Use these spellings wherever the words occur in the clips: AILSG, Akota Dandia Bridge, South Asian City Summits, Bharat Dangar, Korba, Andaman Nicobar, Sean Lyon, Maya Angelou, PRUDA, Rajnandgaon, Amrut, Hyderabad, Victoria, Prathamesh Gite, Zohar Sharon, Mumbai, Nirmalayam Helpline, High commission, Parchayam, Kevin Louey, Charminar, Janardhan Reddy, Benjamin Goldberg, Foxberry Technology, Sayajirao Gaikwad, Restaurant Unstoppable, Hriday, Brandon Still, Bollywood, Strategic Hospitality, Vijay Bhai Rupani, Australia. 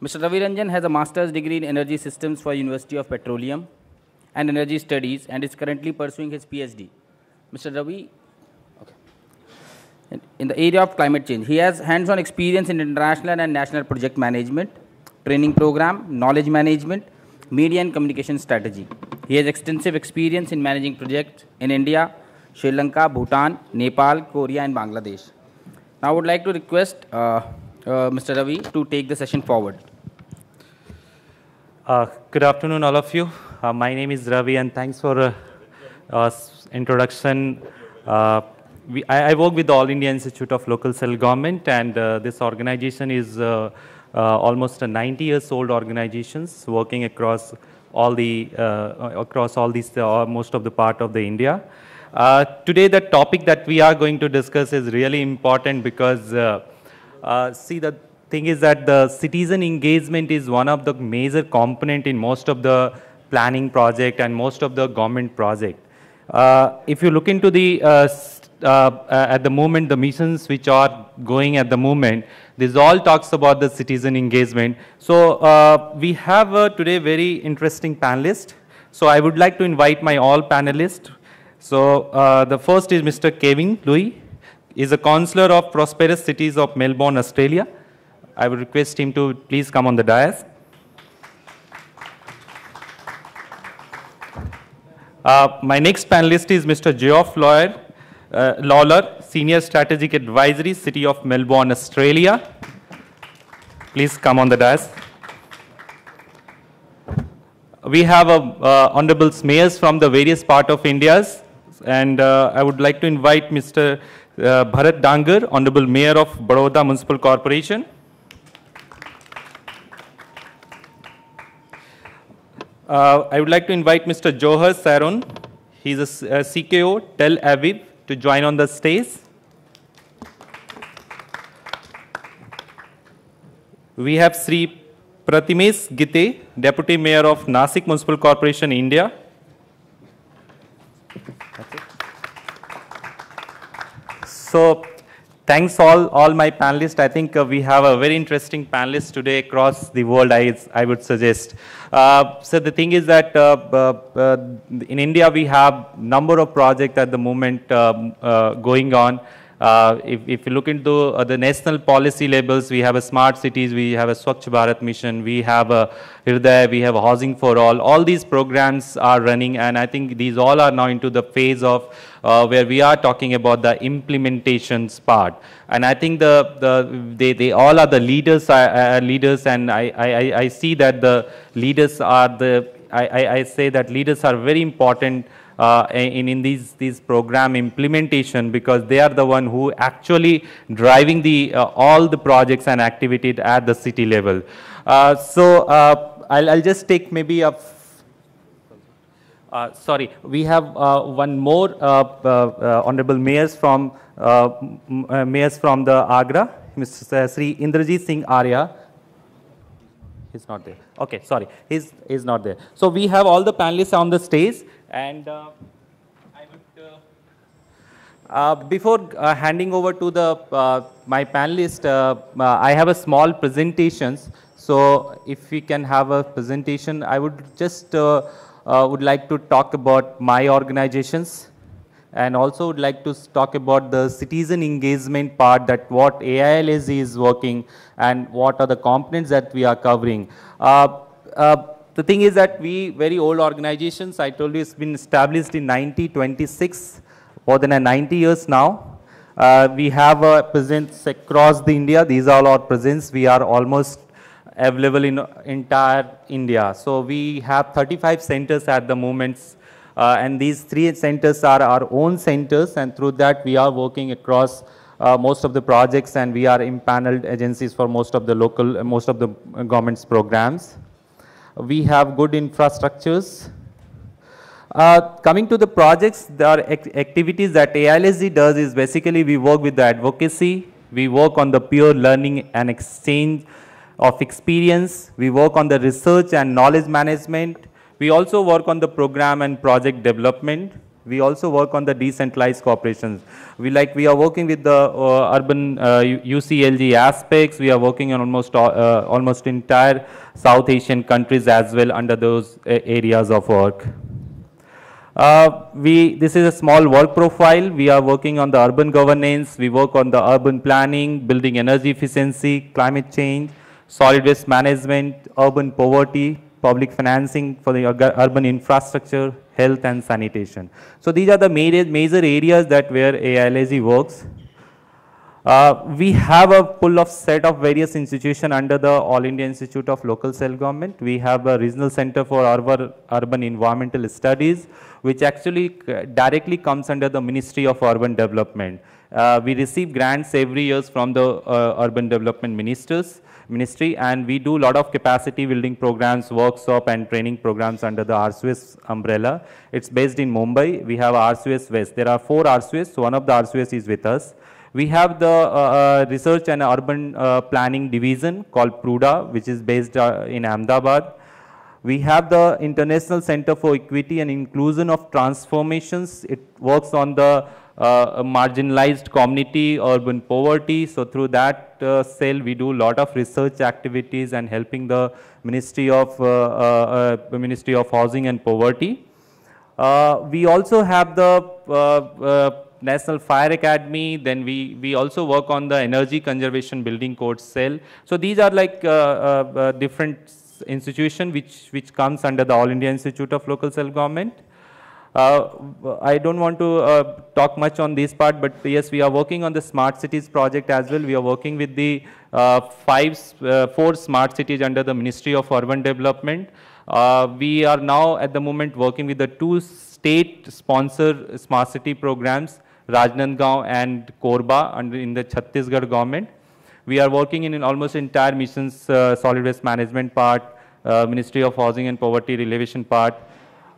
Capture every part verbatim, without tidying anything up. Mister Ravi Ranjan has a master's degree in energy systems for University of Petroleum and Energy Studies and is currently pursuing his PhD. Mister Ravi, okay. In the area of climate change, he has hands-on experience in international and national project management, training program, knowledge management, media and communication strategy. He has extensive experience in managing projects in India, Sri Lanka, Bhutan, Nepal, Korea and Bangladesh. Now I would like to request uh, Uh, Mister Ravi to take the session forward. Uh, good afternoon, all of you. Uh, my name is Ravi, and thanks for uh, uh, introduction. Uh, we, I, I work with the All India Institute of Local Self Government, and uh, this organization is uh, uh, almost a ninety years old organization, working across all the uh, across all these uh, most of the part of the India. Uh, today, the topic that we are going to discuss is really important because. Uh, Uh, see, the thing is that the citizen engagement is one of the major component in most of the planning project and most of the government project. Uh, if you look into the, uh, uh, at the moment, the missions which are going at the moment, this all talks about the citizen engagement. So uh, we have uh, today very interesting panelists. So I would like to invite my all panelists. So uh, the first is Mister Kevin Louey. Is a councillor of Prosperous Cities of Melbourne, Australia. I would request him to please come on the dais. Uh, my next panelist is Mister Geoff Lawler, uh, Lawler, Senior Strategic Advisory, City of Melbourne, Australia. Please come on the dais. We have uh, uh, honourable mayors from the various parts of India, and uh, I would like to invite Mister Uh, Bharat Dangar, Honorable Mayor of Baroda Municipal Corporation. Uh, I would like to invite Mister Zohar Sharon. He's a, a C K O, Tel Aviv, to join on the stage. We have Sri Prathamesh Gite, Deputy Mayor of Nashik Municipal Corporation, India. That's it. So, thanks all, all my panelists. I think uh, we have a very interesting panelists today across the world, I, I would suggest. Uh, so the thing is that uh, uh, in India, we have number of projects at the moment um, uh, going on. Uh, if, if you look into uh, the national policy labels, we have a smart cities, we have a Swachh Bharat mission, we have a Hriday, we have a housing for all. All these programs are running, and I think these all are now into the phase of uh, where we are talking about the implementations part. And I think the, the they, they all are the leaders, uh, leaders, and I, I, I see that the leaders are the, I, I, I say that leaders are very important Uh, in, in these, these program implementation, because they are the one who actually driving the, uh, all the projects and activities at the city level. Uh, so uh, I'll, I'll just take maybe a, uh, sorry, we have uh, one more uh, uh, uh, honorable mayors from, uh, uh, mayors from the Agra, Mister Sri Indrajit Singh Arya. He's not there. Okay, sorry, he's, he's not there. So we have all the panelists on the stage. And uh, I would, uh, uh, before uh, handing over to the uh, my panelist, uh, uh, I have a small presentations. So if we can have a presentation, I would just uh, uh, would like to talk about my organizations, and also would like to talk about the citizen engagement part, that what A I L S is working and what are the components that we are covering. Uh, uh, The thing is that we, very old organizations, I told you it's been established in nineteen twenty-six, more than ninety years now. Uh, we have a presence across the India. These are all our presence. We are almost available in entire India. So we have thirty-five centers at the moment, uh, and these three centers are our own centers, and through that we are working across Uh, most of the projects, and we are impaneled agencies for most of the local, uh, most of the government's programs. We have good infrastructures. Uh, coming to the projects, there are act activities that A I L S G does is basically we work with the advocacy, we work on the peer learning and exchange of experience, we work on the research and knowledge management, we also work on the program and project development, We also work on the decentralized corporations. We like we are working with the uh, urban uh, U C L G aspects. We are working on almost uh, almost entire South Asian countries as well under those areas of work. Uh, we, this is a small work profile. We are working on the urban governance. We work on the urban planning, building energy efficiency, climate change, solid waste management, urban poverty, public financing for the urban infrastructure, health and sanitation. So these are the major, major areas that where A I L A G works. Uh, we have a pull of set of various institutions under the All India Institute of Local Self Government. We have a regional center for urban, urban environmental studies, which actually directly comes under the Ministry of Urban Development. Uh, we receive grants every year from the uh, Urban Development Ministers, Ministry, and we do a lot of capacity building programs, workshop and training programs under the R S W I S umbrella. It's based in Mumbai. We have R S W I S West. There are four R S W I S. One of the R S W I S is with us. We have the uh, Research and Urban uh, Planning Division called PRUDA, which is based uh, in Ahmedabad. We have the International Center for Equity and Inclusion of Transformations. It works on the uh, marginalized community, urban poverty. So through that uh, cell, we do a lot of research activities and helping the Ministry of, uh, uh, uh, Ministry of Housing and Poverty. Uh, we also have the uh, uh, National Fire Academy. Then we, we also work on the Energy Conservation Building Code cell. So these are like uh, uh, different institutions which, which comes under the All India Institute of Local Self Government. Uh, I don't want to uh, talk much on this part, but yes, we are working on the Smart Cities project as well. We are working with the uh, five, uh, four smart cities under the Ministry of Urban Development. Uh, we are now at the moment working with the two state-sponsored smart city programs, Rajnandgaon and Korba, and in the Chhattisgarh government. We are working in an almost entire missions, uh, solid waste management part, uh, Ministry of Housing and Poverty Relievation part.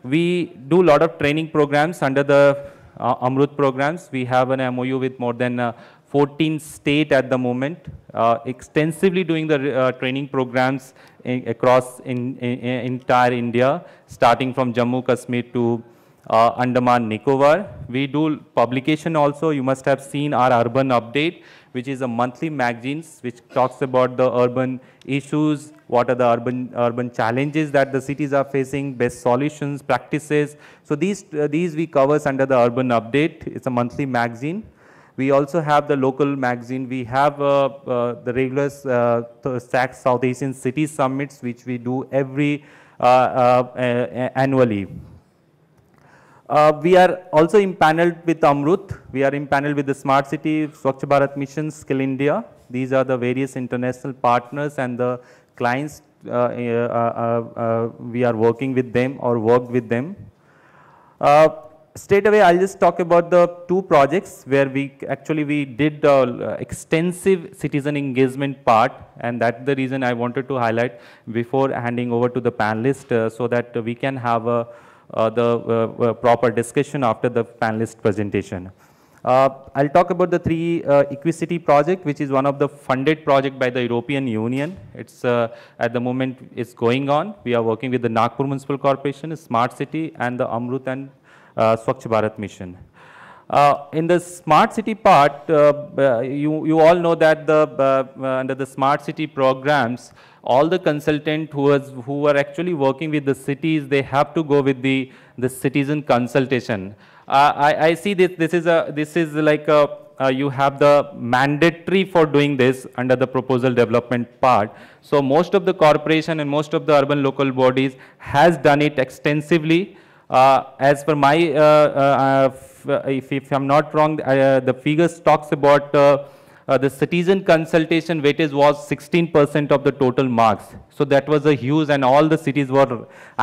We do a lot of training programs under the uh, Amrut programs. We have an M O U with more than uh, fourteen states at the moment, uh, extensively doing the uh, training programs in, across in, in, in entire India, starting from Jammu Kashmir to Uh, Andaman Nicobar. We do publication also. You must have seen our Urban Update, which is a monthly magazine which talks about the urban issues, what are the urban urban challenges that the cities are facing, best solutions, practices. So these uh, these we covers under the Urban Update. It's a monthly magazine. We also have the local magazine. We have uh, uh, the regular uh, South Asian City Summits, which we do every uh, uh, uh, annually. Uh, we are also impaneled with Amrut. We are impaneled with the Smart City, Swachh Bharat Mission, Skill India. These are the various international partners and the clients. Uh, uh, uh, uh, we are working with them or worked with them. Uh, straight away, I'll just talk about the two projects where we actually we did the extensive citizen engagement part, and that's the reason I wanted to highlight before handing over to the panelists uh, so that we can have a Uh, the uh, uh, proper discussion after the panelist presentation. Uh, I'll talk about the three uh, Equicity project, which is one of the funded project by the European Union. It's uh, at the moment it's going on. We are working with the Nagpur Municipal Corporation, Smart City, and the Amrut and uh, Swachh Bharat Mission. Uh, in the Smart City part, uh, uh, you, you all know that the, uh, uh, under the Smart City programs, all the consultants who, has, who are actually working with the cities, they have to go with the, the citizen consultation. Uh, I, I see this, this, is a, this is like a, uh, you have the mandatory for doing this under the proposal development part. So most of the corporation and most of the urban local bodies has done it extensively. Uh, as per my, uh, uh, if, if I'm not wrong, uh, the figures talks about uh, uh, the citizen consultation weightage was sixteen percent of the total marks. So that was a huge, and all the cities were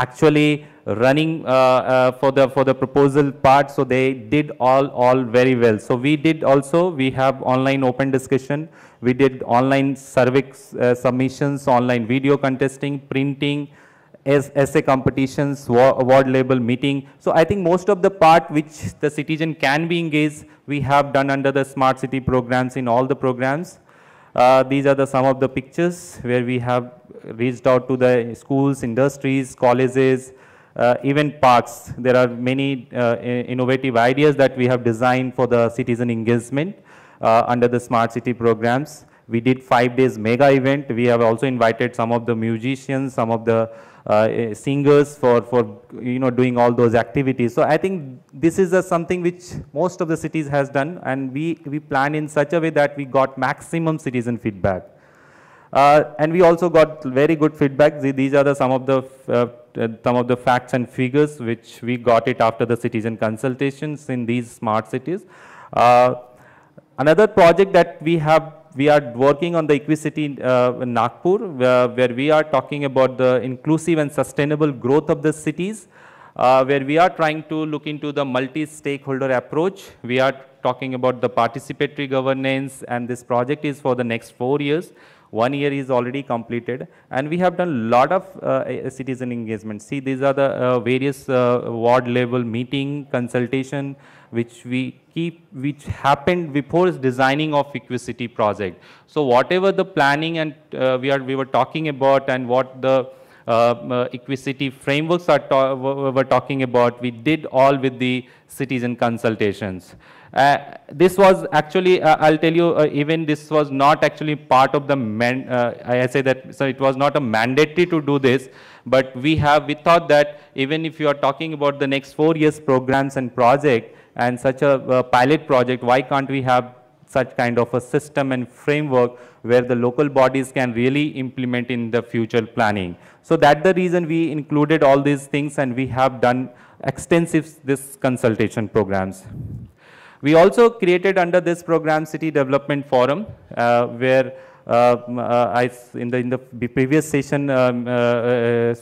actually running uh, uh, for the for the proposal part. So they did all all very well. So we did also. We have online open discussion. We did online survey uh, submissions, online video contesting, printing, essay competitions, award label meeting. So I think most of the part which the citizen can be engaged, we have done under the Smart City programs in all the programs. Uh, these are the some of the pictures where we have reached out to the schools, industries, colleges, uh, even parks. There are many uh, innovative ideas that we have designed for the citizen engagement uh, under the smart city programs. We did five days mega event. We have also invited some of the musicians, some of the uh, singers for, for you know, doing all those activities. So I think this is a, something which most of the cities has done, and we, we planned in such a way that we got maximum citizen feedback. Uh, and we also got very good feedback. These are the, some, of the, uh, some of the facts and figures which we got it after the citizen consultations in these smart cities. Uh, another project that we have We are working on the Equicity uh, in Nagpur, uh, where we are talking about the inclusive and sustainable growth of the cities, uh, where we are trying to look into the multi-stakeholder approach. We are talking about the participatory governance, and this project is for the next four years. One year is already completed, and we have done a lot of uh, citizen engagement. See, these are the uh, various uh, ward level meeting, consultation, which we keep, which happened before designing of Equicity project. So whatever the planning and uh, we are we were talking about, and what the uh, uh, Equicity frameworks are ta were talking about, we did all with the citizen consultations. Uh, this was actually, uh, I'll tell you, uh, even this was not actually part of the, man, uh, I say that, so it was not a mandatory to do this, but we have, we thought that even if you are talking about the next four years programs and project and such a uh, pilot project, why can't we have such kind of a system and framework where the local bodies can really implement in the future planning. So that's the reason we included all these things, and we have done extensive this consultation programs. We also created under this program City Development Forum, uh, where uh, uh, I, in, the, in the previous session, um, uh, uh,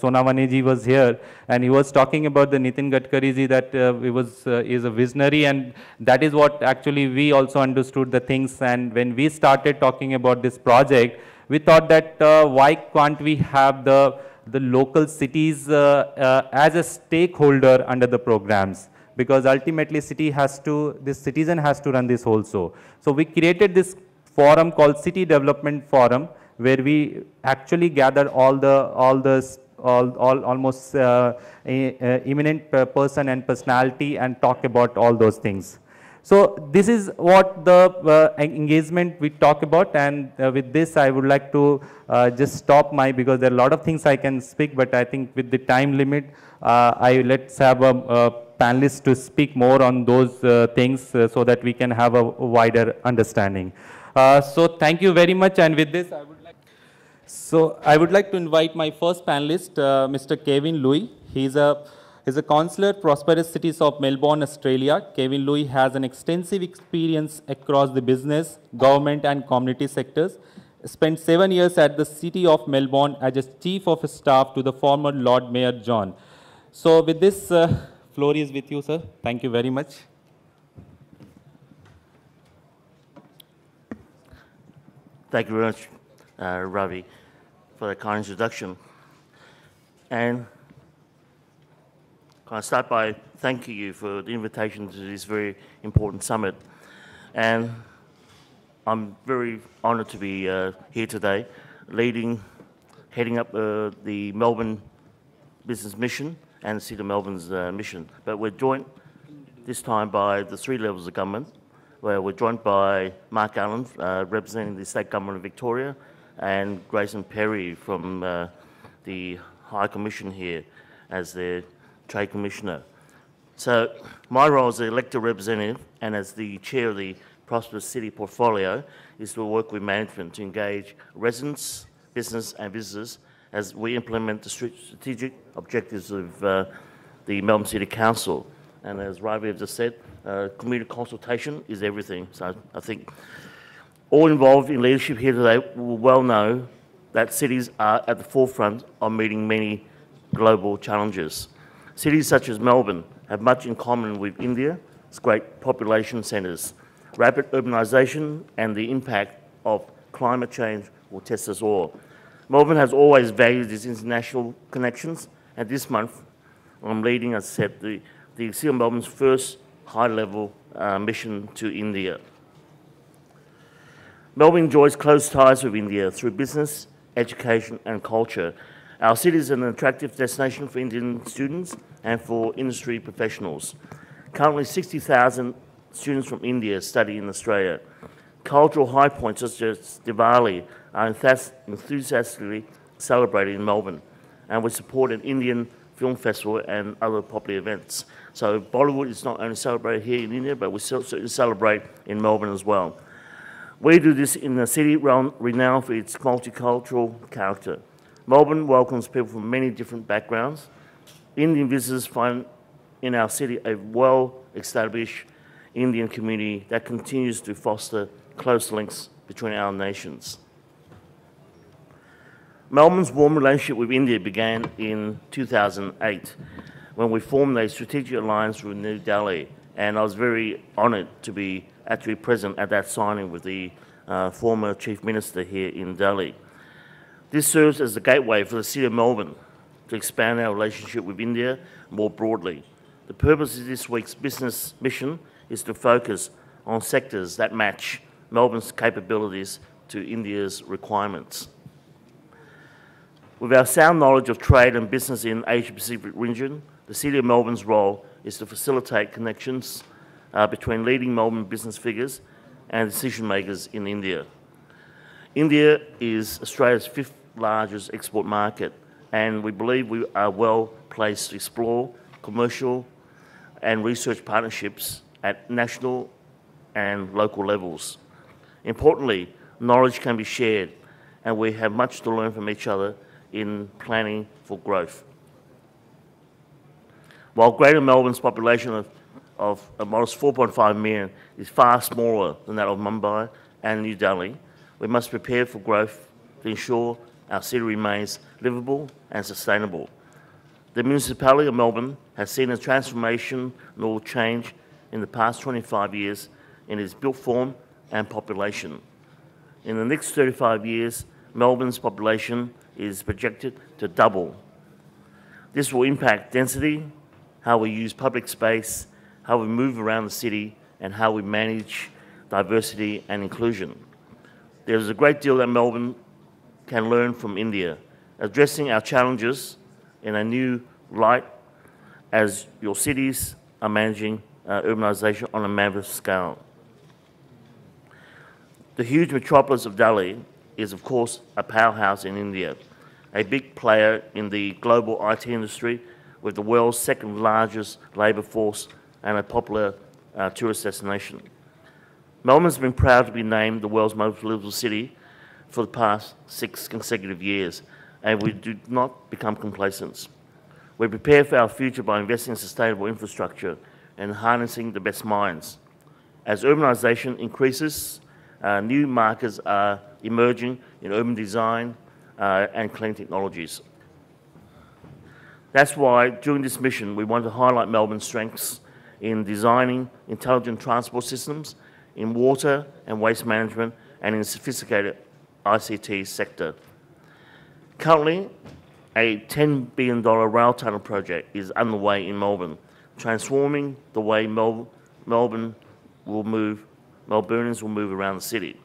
Sonavaneji was here, and he was talking about the Nitin Gadkariji that uh, he was, uh, is a visionary, and that is what actually we also understood the things. And when we started talking about this project, we thought that uh, why can't we have the, the local cities uh, uh, as a stakeholder under the programs? Because ultimately city has to, this citizen has to run this also. So we created this forum called City Development Forum, where we actually gather all the, all the, all, all almost uh, a, a eminent person and personality and talk about all those things. So this is what the uh, engagement we talk about, and uh, with this I would like to uh, just stop my, because there are a lot of things I can speak, but I think with the time limit, uh, I let's have a, a panelists to speak more on those uh, things uh, so that we can have a wider understanding. Uh, so thank you very much, and with this I would like, so I would like to invite my first panelist, uh, Mister Kevin Louey. He is a, he's a councillor at Prosperous Cities of Melbourne, Australia. Kevin Louey has an extensive experience across the business, government and community sectors. Spent seven years at the City of Melbourne as a Chief of Staff to the former Lord Mayor John. So with this, uh, floor is with you, sir. Thank you very much. Thank you very much, uh, Ravi, for the kind introduction. And can I start by thanking you for the invitation to this very important summit. And I'm very honoured to be uh, here today, leading, heading up uh, the Melbourne Business Mission and the City of Melbourne's uh, mission. But we're joined this time by the three levels of government, where we're joined by Mark Allen, uh, representing the State Government of Victoria, and Grayson Perry from uh, the High Commission here as their Trade Commissioner. So my role as the elected representative and as the chair of the Prosperous City portfolio is to work with management to engage residents, business and visitors as we implement the strategic objectives of uh, the Melbourne City Council. And as Ravi has just said, uh, community consultation is everything. So I think all involved in leadership here today will well know that cities are at the forefront of meeting many global challenges. Cities such as Melbourne have much in common with India, its great population centres. Rapid urbanisation and the impact of climate change will test us all. Melbourne has always valued its international connections, and this month I'm leading, as I said, the, the City of Melbourne's first high-level uh, mission to India. Melbourne enjoys close ties with India through business, education and culture, Our city is an attractive destination for Indian students and for industry professionals. Currently, sixty thousand students from India study in Australia. Cultural high points such as Diwali are enthusiastically celebrated in Melbourne, and we support an Indian film festival and other popular events. So Bollywood is not only celebrated here in India, but we certainly celebrate in Melbourne as well. We do this in a city renowned for its multicultural character. Melbourne welcomes people from many different backgrounds. Indian visitors find in our city a well-established Indian community that continues to foster close links between our nations. Melbourne's warm relationship with India began in two thousand eight when we formed a strategic alliance with New Delhi, and I was very honoured to be actually present at that signing with the uh, former Chief Minister here in Delhi. This serves as the gateway for the City of Melbourne to expand our relationship with India more broadly. The purpose of this week's business mission is to focus on sectors that match Melbourne's capabilities to India's requirements. With our sound knowledge of trade and business in Asia-Pacific region, the City of Melbourne's role is to facilitate connections uh, between leading Melbourne business figures and decision makers in India. India is Australia's fifth largest export market, and we believe we are well placed to explore commercial and research partnerships at national and local levels. Importantly, knowledge can be shared, and we have much to learn from each other in planning for growth. While Greater Melbourne's population of, of a modest four point five million is far smaller than that of Mumbai and New Delhi, we must prepare for growth to ensure our city remains livable and sustainable. The Municipality of Melbourne has seen a transformational change in the past twenty-five years in its built form and population. In the next thirty-five years, Melbourne's population is projected to double. This will impact density, how we use public space, how we move around the city, and how we manage diversity and inclusion. There is a great deal that Melbourne can learn from India, addressing our challenges in a new light as your cities are managing uh, urbanisation on a massive scale. The huge metropolis of Delhi is, of course, a powerhouse in India, a big player in the global I T industry with the world's second largest labour force and a popular uh, tourist destination. Melbourne has been proud to be named the world's most livable city for the past six consecutive years, and we do not become complacent. We prepare for our future by investing in sustainable infrastructure and harnessing the best minds. As urbanisation increases, uh, new markets are emerging in urban design uh, and clean technologies. That's why during this mission we want to highlight Melbourne's strengths in designing intelligent transport systems, in water and waste management, and in sophisticated I C T sector. Currently, a ten billion dollar rail tunnel project is underway in Melbourne, transforming the way Mel Melbourne will move, Melburnians will move around the city.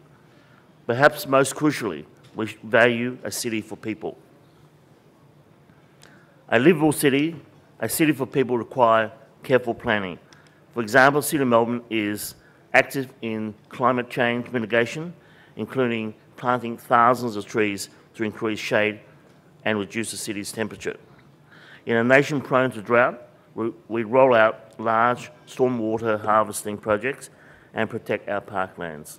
Perhaps most crucially, we value a city for people. A livable city, a city for people require careful planning. For example, the City of Melbourne is active in climate change mitigation, including planting thousands of trees to increase shade and reduce the city's temperature. In a nation prone to drought, we, we roll out large stormwater harvesting projects and protect our parklands.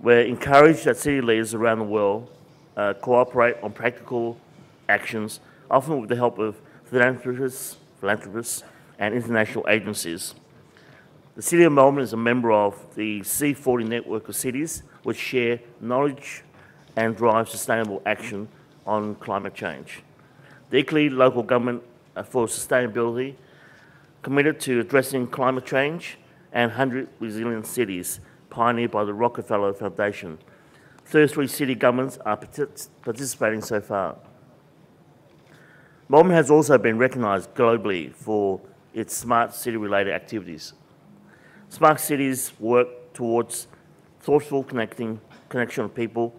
We're encouraged that city leaders around the world uh, cooperate on practical actions, often with the help of philanthropists, philanthropists and international agencies. The City of Melbourne is a member of the C forty network of cities which share knowledge and drive sustainable action on climate change. The Equicity Local Government for Sustainability committed to addressing climate change and one hundred resilient cities, pioneered by the Rockefeller Foundation. thirty-three city governments are partic participating so far. Melbourne has also been recognised globally for its smart city-related activities. Smart cities work towards thoughtful connecting, connection of people,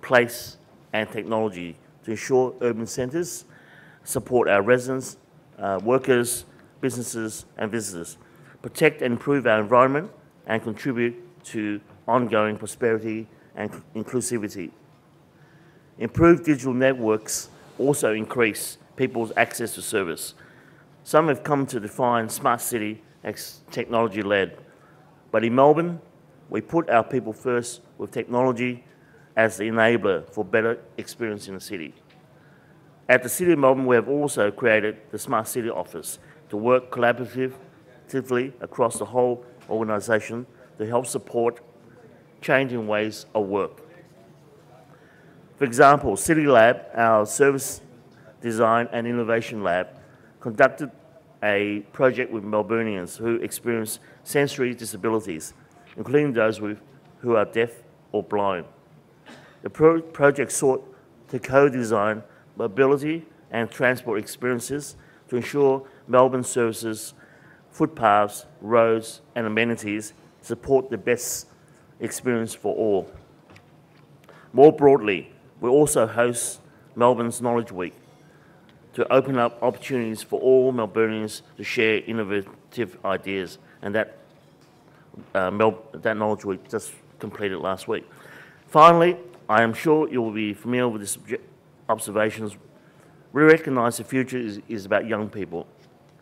place and technology to ensure urban centres support our residents, uh, workers, businesses and visitors, protect and improve our environment and contribute to ongoing prosperity and inclusivity. Improved digital networks also increase people's access to service. Some have come to define smart city as technology-led, but in Melbourne, we put our people first with technology as the enabler for better experience in the city. At the City of Melbourne, we have also created the Smart City Office to work collaboratively across the whole organisation to help support changing ways of work. For example, City Lab, our service design and innovation lab, conducted a project with Melburnians who experience sensory disabilities, including those with, who are deaf or blind. The pro project sought to co-design mobility and transport experiences to ensure Melbourne services, footpaths, roads and amenities support the best experience for all. More broadly, we also host Melbourne's Knowledge Week to open up opportunities for all Melburnians to share innovative ideas, and that Uh, Mel that Knowledge Week just completed last week. Finally, I am sure you will be familiar with these observations. We recognise the future is, is about young people.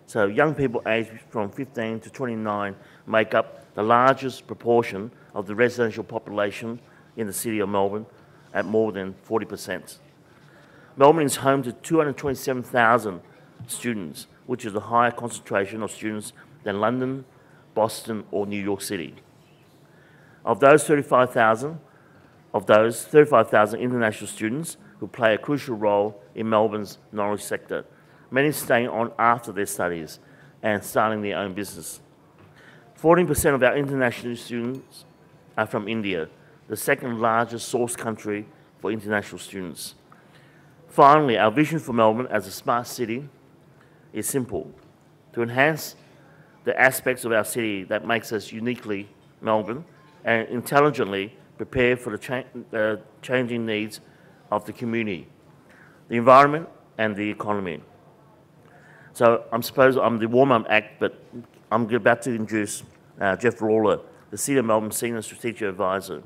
So young people aged from fifteen to twenty-nine make up the largest proportion of the residential population in the City of Melbourne at more than forty percent. Melbourne is home to two hundred twenty-seven thousand students, which is a higher concentration of students than London, Boston or New York City. Of those thirty-five thousand, of those thirty-five thousand international students who play a crucial role in Melbourne's knowledge sector, many staying on after their studies and starting their own business. fourteen percent of our international students are from India, the second largest source country for international students. Finally, our vision for Melbourne as a smart city is simple: to enhance the aspects of our city that makes us uniquely Melbourne and intelligently prepare for the cha uh, changing needs of the community, the environment and the economy. So I suppose I'm the warm-up act, but I'm about to introduce uh, Geoff Lawler, the City of Melbourne Senior Strategic Advisor.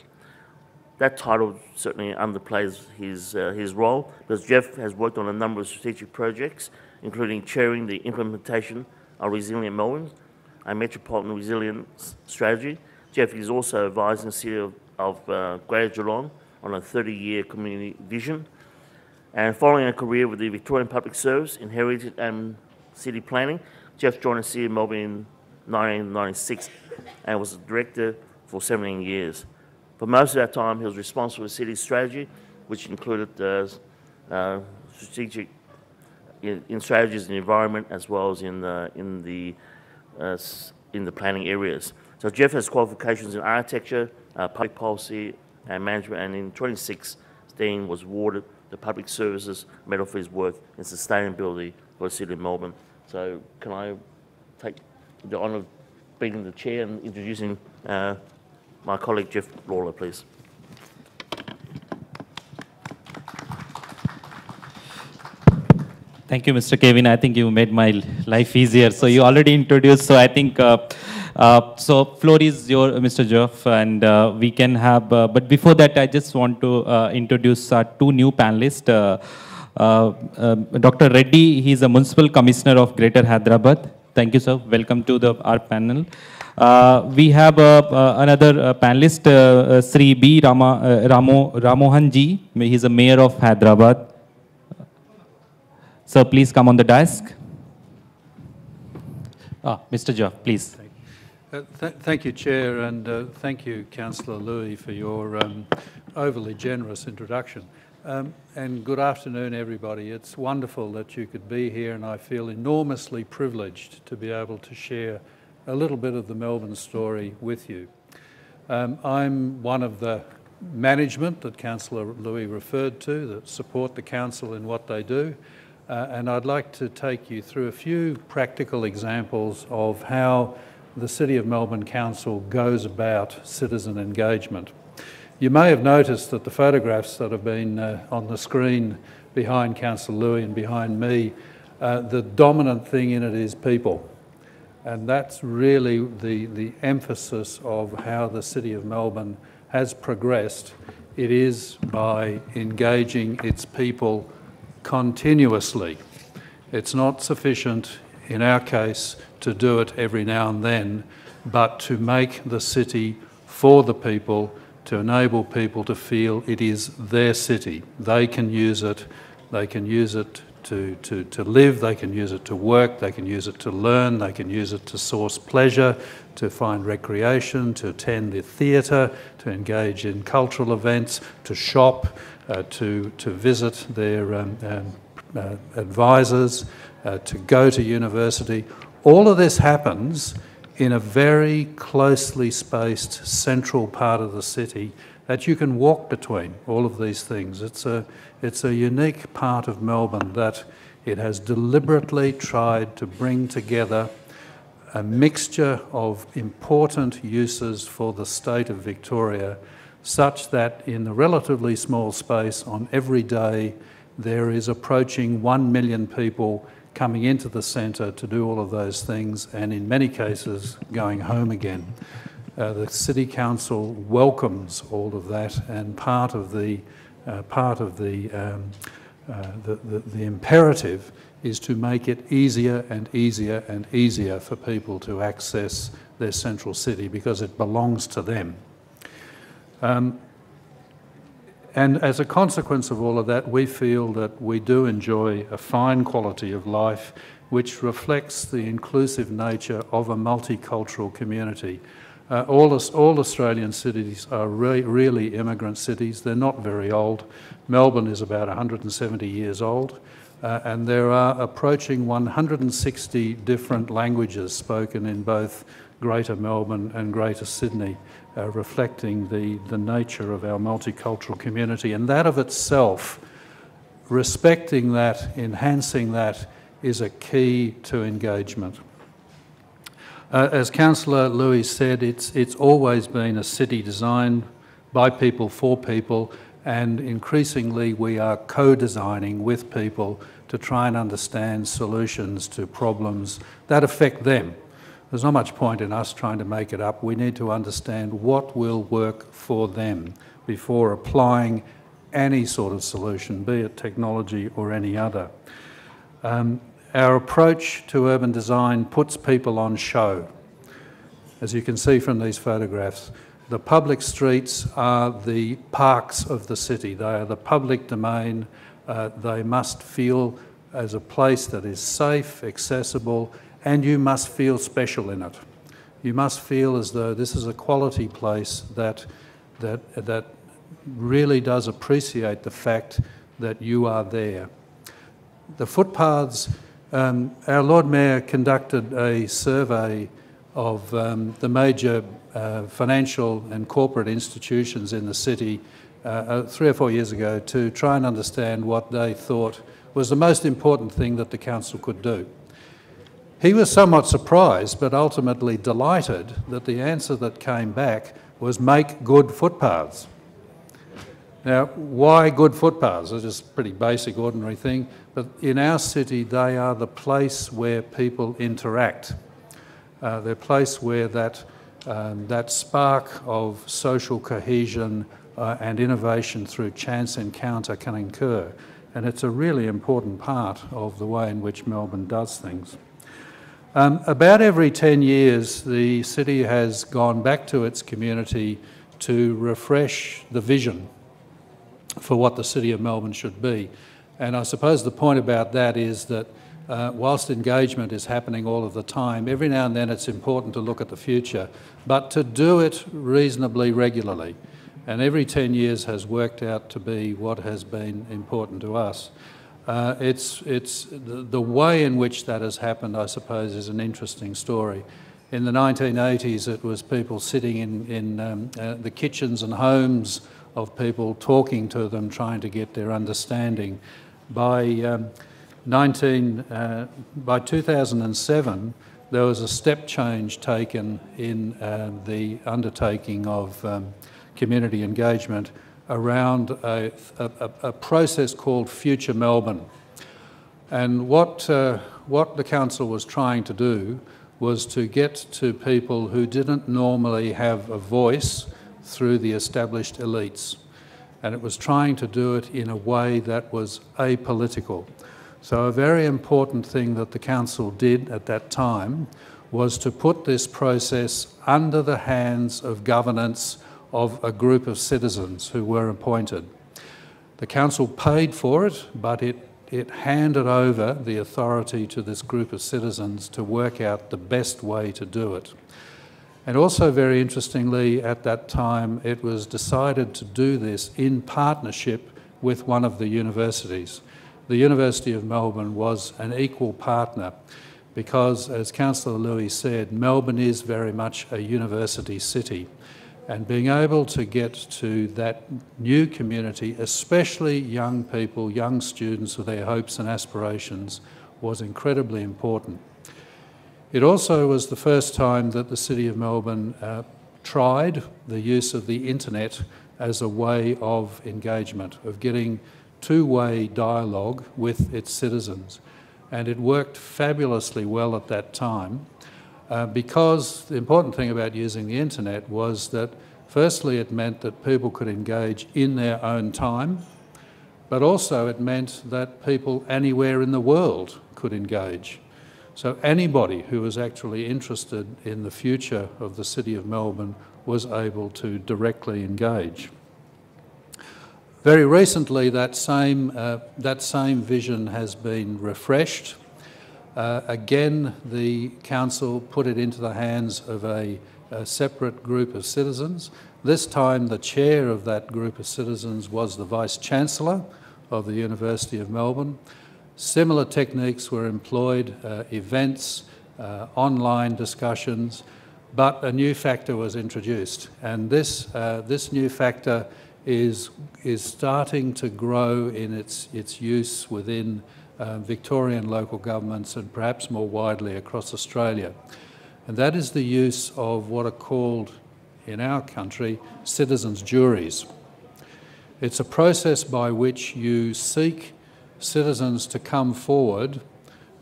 That title certainly underplays his, uh, his role, because Geoff has worked on a number of strategic projects, including chairing the implementation of Resilient Melbourne, a metropolitan resilience strategy. Geoff is also advising the City of, of uh, Greater Geelong on a thirty-year community vision. And following a career with the Victorian Public Service in heritage and city planning, Geoff joined the City of Melbourne in nineteen ninety-six and was the director for seventeen years. For most of that time, he was responsible for the city's strategy, which included uh, uh, strategic in, in strategies in the environment as well as in the, in the Uh, in the planning areas. So Geoff has qualifications in architecture, uh, public policy and management, and in twenty sixteen was awarded the Public Services Medal for his work in sustainability for the City of Melbourne. So can I take the honour of being the chair and introducing uh, my colleague Geoff Lawler, please. Thank you, Mister Kevin. I think you made my life easier. So you already introduced. So I think uh, uh, so. Floor is your, Mister Geoff, and uh, we can have. Uh, but before that, I just want to uh, introduce our two new panelists. Uh, uh, uh, Doctor Reddy, he is a municipal commissioner of Greater Hyderabad. Thank you, sir. Welcome to the our panel. Uh, we have uh, uh, another uh, panelist, uh, uh, Sri B. Rama uh, Ramo Ramohan ji. He is a mayor of Hyderabad. Sir, please come on the desk. Ah, Mister Geoff, please. Uh, th thank you, Chair, and uh, thank you, Councillor Louey, for your um, overly generous introduction. Um, and good afternoon, everybody. It's wonderful that you could be here, and I feel enormously privileged to be able to share a little bit of the Melbourne story with you. Um, I'm one of the management that Councillor Louey referred to, that support the council in what they do. Uh, and I'd like to take you through a few practical examples of how the City of Melbourne Council goes about citizen engagement. You may have noticed that the photographs that have been uh, on the screen behind Councillor Louey and behind me, uh, the dominant thing in it is people. And that's really the, the emphasis of how the City of Melbourne has progressed. It is by engaging its people continuously. It's not sufficient, in our case, to do it every now and then, but to make the city for the people, to enable people to feel it is their city. They can use it, they can use it To, to, to live, they can use it to work, they can use it to learn, they can use it to source pleasure, to find recreation, to attend the theatre, to engage in cultural events, to shop, uh, to, to visit their um, um, uh, advisors, uh, to go to university. All of this happens in a very closely spaced central part of the city that you can walk between all of these things. It's a, it's a unique part of Melbourne that it has deliberately tried to bring together a mixture of important uses for the state of Victoria, such that in the relatively small space on every day, there is approaching one million people coming into the centre to do all of those things, and in many cases, going home again. Uh, the City Council welcomes all of that, and part of the uh, part of the, um, uh, the, the the imperative is to make it easier and easier and easier for people to access their central city because it belongs to them. Um, and as a consequence of all of that, we feel that we do enjoy a fine quality of life which reflects the inclusive nature of a multicultural community. Uh, all, all Australian cities are re really immigrant cities. They're not very old. Melbourne is about one hundred and seventy years old, uh, and there are approaching one hundred and sixty different languages spoken in both Greater Melbourne and Greater Sydney, uh, reflecting the, the nature of our multicultural community. And that of itself, respecting that, enhancing that, is a key to engagement. Uh, as Councillor Louey said, it's, it's always been a city designed by people for people, and increasingly we are co-designing with people to try and understand solutions to problems that affect them. There's not much point in us trying to make it up. We need to understand what will work for them before applying any sort of solution, be it technology or any other. Um, Our approach to urban design puts people on show. As you can see from these photographs, the public streets are the parks of the city. They are the public domain. Uh, they must feel as a place that is safe, accessible, and you must feel special in it. You must feel as though this is a quality place that, that, that really does appreciate the fact that you are there. The footpaths. Um, our Lord Mayor conducted a survey of um, the major uh, financial and corporate institutions in the city uh, uh, three or four years ago to try and understand what they thought was the most important thing that the council could do. He was somewhat surprised, but ultimately delighted that the answer that came back was make good footpaths. Now, why good footpaths? It's just a pretty basic, ordinary thing. But in our city, they are the place where people interact. Uh, they're a place where that, um, that spark of social cohesion uh, and innovation through chance encounter can occur. And it's a really important part of the way in which Melbourne does things. Um, about every ten years, the city has gone back to its community to refresh the vision for what the City of Melbourne should be. And I suppose the point about that is that uh, whilst engagement is happening all of the time, every now and then it's important to look at the future, but to do it reasonably regularly. And every ten years has worked out to be what has been important to us. Uh, it's it's the, the way in which that has happened, I suppose, is an interesting story. In the nineteen eighties, it was people sitting in, in um, uh, the kitchens and homes of people, talking to them, trying to get their understanding. By, um, nineteen, uh, by two thousand seven, there was a step change taken in uh, the undertaking of um, community engagement around a, a, a process called Future Melbourne. And what, uh, what the council was trying to do was to get to people who didn't normally have a voice through the established elites. And it was trying to do it in a way that was apolitical. So a very important thing that the council did at that time was to put this process under the hands of governance of a group of citizens who were appointed. The council paid for it, but it, it handed over the authority to this group of citizens to work out the best way to do it. And also very interestingly, at that time, it was decided to do this in partnership with one of the universities. The University of Melbourne was an equal partner because, as Councillor Louey said, Melbourne is very much a university city. And being able to get to that new community, especially young people, young students with their hopes and aspirations, was incredibly important. It also was the first time that the City of Melbourne uh, tried the use of the internet as a way of engagement, of getting two-way dialogue with its citizens. And it worked fabulously well at that time uh, because the important thing about using the internet was that firstly it meant that people could engage in their own time, but also it meant that people anywhere in the world could engage. So anybody who was actually interested in the future of the City of Melbourne was able to directly engage. Very recently, that same, uh, that same vision has been refreshed. Uh, again, the council put it into the hands of a, a separate group of citizens. This time, the chair of that group of citizens was the Vice-Chancellor of the University of Melbourne. Similar techniques were employed, uh, events, uh, online discussions, but a new factor was introduced. And this, uh, this new factor is, is starting to grow in its, its use within uh, Victorian local governments and perhaps more widely across Australia. And that is the use of what are called, in our country, citizens' juries. It's a process by which you seek citizens to come forward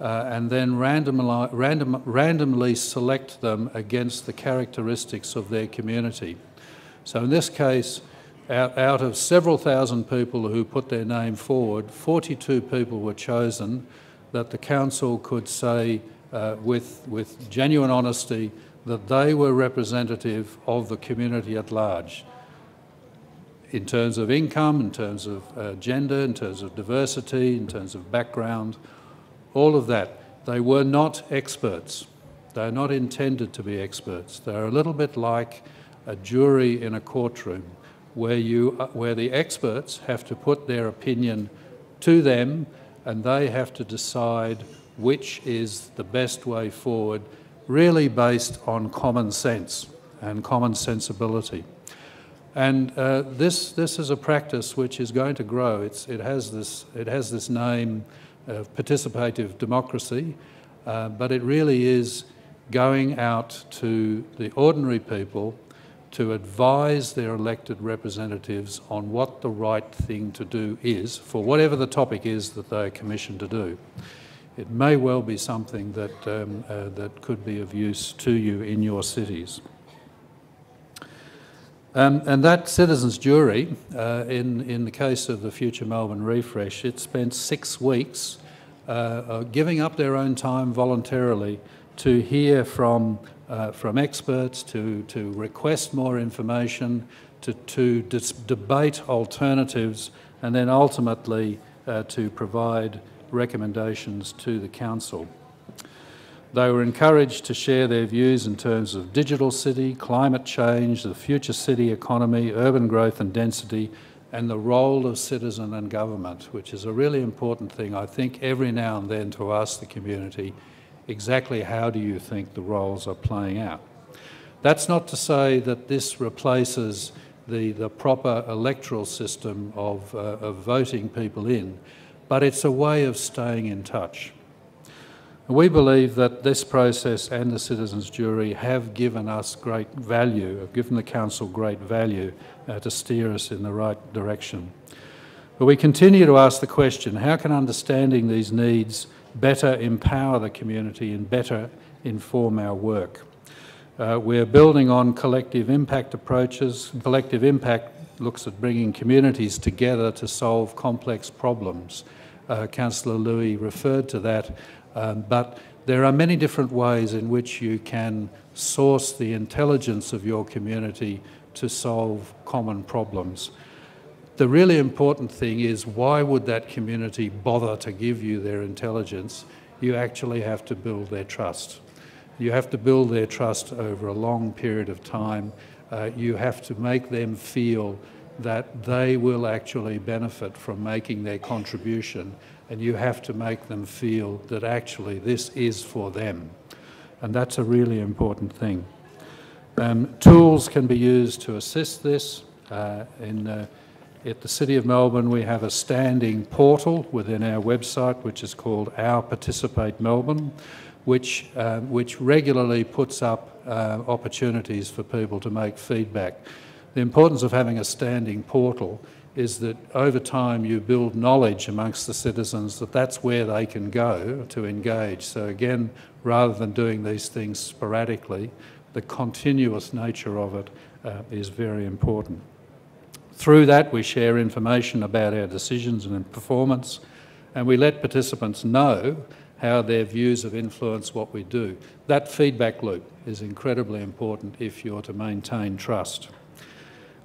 uh, and then randomly, random, randomly select them against the characteristics of their community. So in this case, out, out of several thousand people who put their name forward, forty-two people were chosen that the council could say uh, with, with genuine honesty that they were representative of the community at large. In terms of income, in terms of uh, gender, in terms of diversity, in terms of background, all of that. They were not experts. They're not intended to be experts. They're a little bit like a jury in a courtroom where, you, uh, where the experts have to put their opinion to them and they have to decide which is the best way forward, really based on common sense and common sensibility. And uh, this, this is a practice which is going to grow. It's, it, has this, it has this name of participative democracy, uh, but it really is going out to the ordinary people to advise their elected representatives on what the right thing to do is for whatever the topic is that they're commissioned to do. It may well be something that, um, uh, that could be of use to you in your cities. Um, and that citizens' jury, uh, in, in the case of the Future Melbourne Refresh, it spent six weeks uh, uh, giving up their own time voluntarily to hear from, uh, from experts, to, to request more information, to, to dis debate alternatives, and then ultimately uh, to provide recommendations to the council. They were encouraged to share their views in terms of digital city, climate change, the future city economy, urban growth and density, and the role of citizen and government, which is a really important thing, I think, every now and then to ask the community, exactly how do you think the roles are playing out? That's not to say that this replaces the, the proper electoral system of, uh, of voting people in, but it's a way of staying in touch. We believe that this process and the citizens' jury have given us great value, have given the council great value uh, to steer us in the right direction. But we continue to ask the question, how can understanding these needs better empower the community and better inform our work? Uh, we're building on collective impact approaches. Collective impact looks at bringing communities together to solve complex problems. Uh, Councillor Louey referred to that. Um, but there are many different ways in which you can source the intelligence of your community to solve common problems. The really important thing is, why would that community bother to give you their intelligence? You actually have to build their trust. You have to build their trust over a long period of time. Uh, you have to make them feel that they will actually benefit from making their contribution, and you have to make them feel that actually this is for them. And that's a really important thing. Um, tools can be used to assist this. Uh, in, uh, at the City of Melbourne, we have a standing portal within our website, which is called Our Participate Melbourne, which, uh, which regularly puts up uh, opportunities for people to make feedback. The importance of having a standing portal is that over time you build knowledge amongst the citizens that that's where they can go to engage. So again, rather than doing these things sporadically, the continuous nature of it uh, is very important. Through that, we share information about our decisions and performance, and we let participants know how their views have influenced what we do. That feedback loop is incredibly important if you're to maintain trust.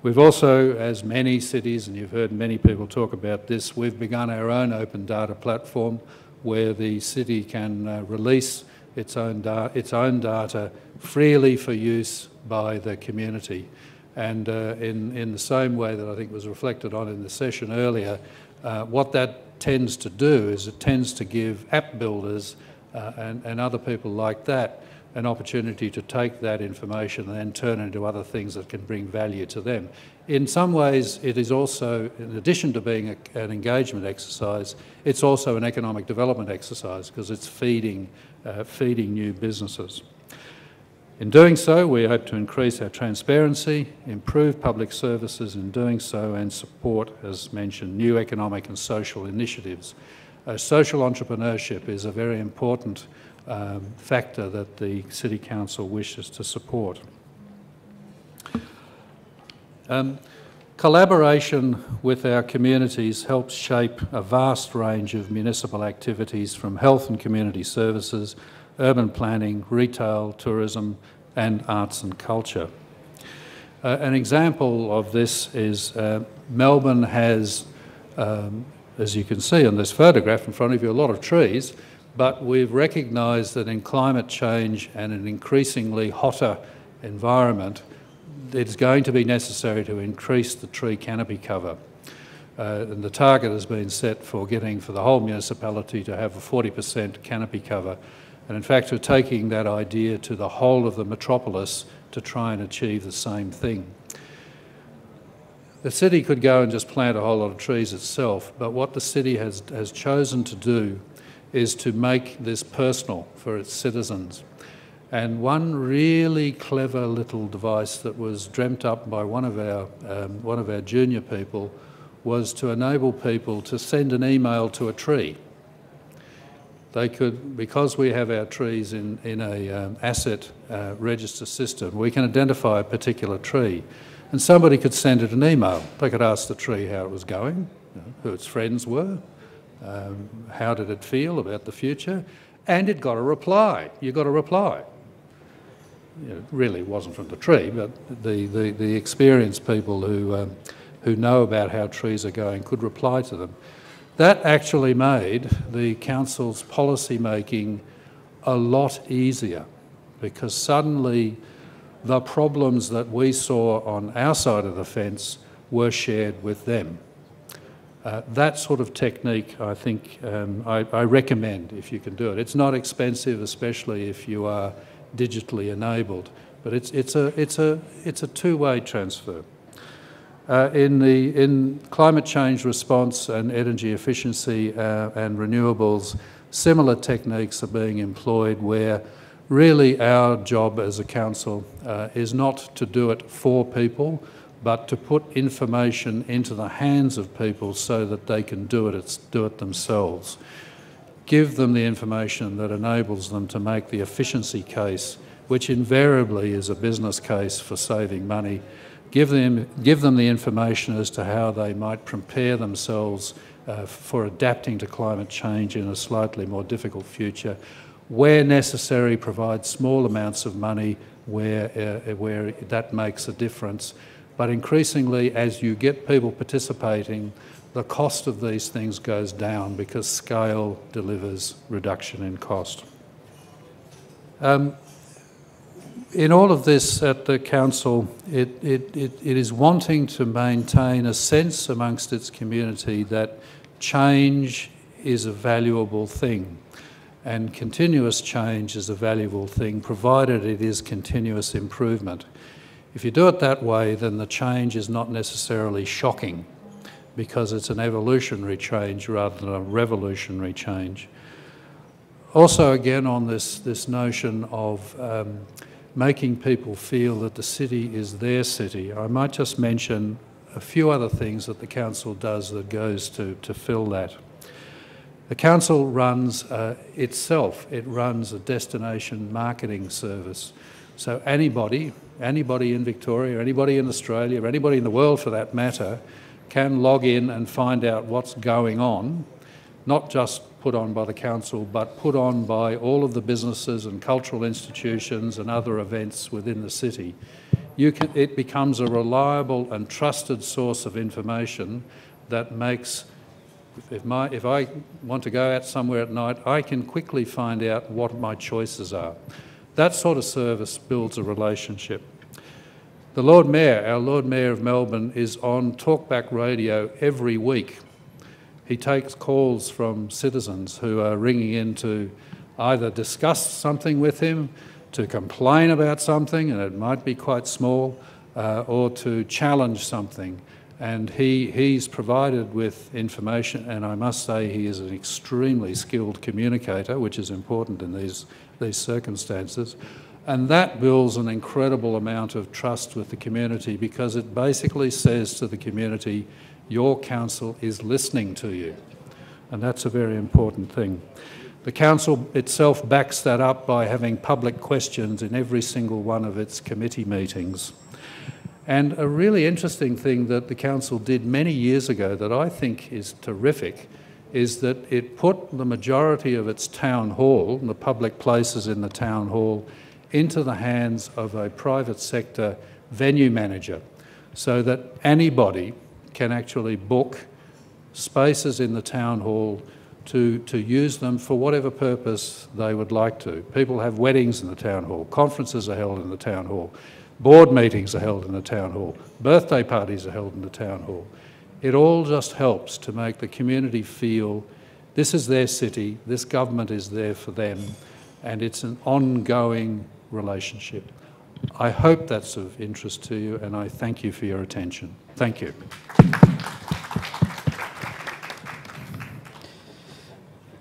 We've also, as many cities, and you've heard many people talk about this, we've begun our own open data platform where the city can uh, release its own, its own data freely for use by the community. And uh, in, in the same way that I think was reflected on in the session earlier, uh, what that tends to do is it tends to give app builders uh, and, and other people like that an opportunity to take that information and then turn it into other things that can bring value to them. In some ways, it is also, in addition to being a, an engagement exercise, it's also an economic development exercise, because it's feeding, uh, feeding new businesses. In doing so, we hope to increase our transparency, improve public services in doing so, and support, as mentioned, new economic and social initiatives. Uh, social entrepreneurship is a very important Um, factor that the City Council wishes to support. Um, collaboration with our communities helps shape a vast range of municipal activities, from health and community services, urban planning, retail, tourism, and arts and culture. Uh, an example of this is uh, Melbourne has, um, as you can see in this photograph in front of you, a lot of trees. But we've recognised that in climate change and an increasingly hotter environment, it's going to be necessary to increase the tree canopy cover. Uh, and the target has been set for getting for the whole municipality to have a forty percent canopy cover. And in fact, we're taking that idea to the whole of the metropolis to try and achieve the same thing. The city could go and just plant a whole lot of trees itself, but what the city has, has chosen to do is to make this personal for its citizens. And one really clever little device that was dreamt up by one of our, um, one of our junior people was to enable people to send an email to a tree. They could, because we have our trees in, in an um, asset uh, register system, we can identify a particular tree. And somebody could send it an email. They could ask the tree how it was going, you know, who its friends were, Um, how did it feel about the future, and it got a reply. You got a reply. You know, it really wasn't from the tree, but the, the, the experienced people who, um, who know about how trees are going could reply to them. That actually made the council's policy making a lot easier, because suddenly the problems that we saw on our side of the fence were shared with them. Uh, that sort of technique, I think, um, I, I recommend if you can do it. It's not expensive, especially if you are digitally enabled, but it's, it's a, it's a, it's a two-way transfer. Uh, in, the, in climate change response and energy efficiency uh, and renewables, similar techniques are being employed where really our job as a council uh, is not to do it for people, but to put information into the hands of people so that they can do it, do it themselves. Give them the information that enables them to make the efficiency case, which invariably is a business case for saving money. Give them, give them the information as to how they might prepare themselves uh, for adapting to climate change in a slightly more difficult future. Where necessary, provide small amounts of money where, uh, where that makes a difference. But increasingly, as you get people participating, the cost of these things goes down because scale delivers reduction in cost. Um, in all of this at the council, it, it, it, it is wanting to maintain a sense amongst its community that change is a valuable thing, and continuous change is a valuable thing, provided it is continuous improvement. If you do it that way, then the change is not necessarily shocking, because it's an evolutionary change rather than a revolutionary change. Also, again, on this, this notion of um, making people feel that the city is their city, I might just mention a few other things that the council does that goes to, to fill that. The council runs uh, itself, it runs a destination marketing service. So anybody, anybody in Victoria, anybody in Australia, or anybody in the world for that matter, can log in and find out what's going on, not just put on by the council, but put on by all of the businesses and cultural institutions and other events within the city. You can, it becomes a reliable and trusted source of information that makes, if, my, if I want to go out somewhere at night, I can quickly find out what my choices are. That sort of service builds a relationship. The Lord Mayor, our Lord Mayor of Melbourne, is on Talkback Radio every week. He takes calls from citizens who are ringing in to either discuss something with him, to complain about something, and it might be quite small, uh, or to challenge something. And he, he's provided with information, and I must say he is an extremely skilled communicator, which is important in these, these circumstances. And that builds an incredible amount of trust with the community, because it basically says to the community, your council is listening to you. And that's a very important thing. The council itself backs that up by having public questions in every single one of its committee meetings. And a really interesting thing that the council did many years ago that I think is terrific is that it put the majority of its town hall, the public places in the town hall, into the hands of a private sector venue manager, so that anybody can actually book spaces in the town hall to, to use them for whatever purpose they would like to. People have weddings in the town hall, conferences are held in the town hall, board meetings are held in the town hall, birthday parties are held in the town hall. It all just helps to make the community feel this is their city, this government is there for them, and it's an ongoing relationship. I hope that's of interest to you, and I thank you for your attention. Thank you.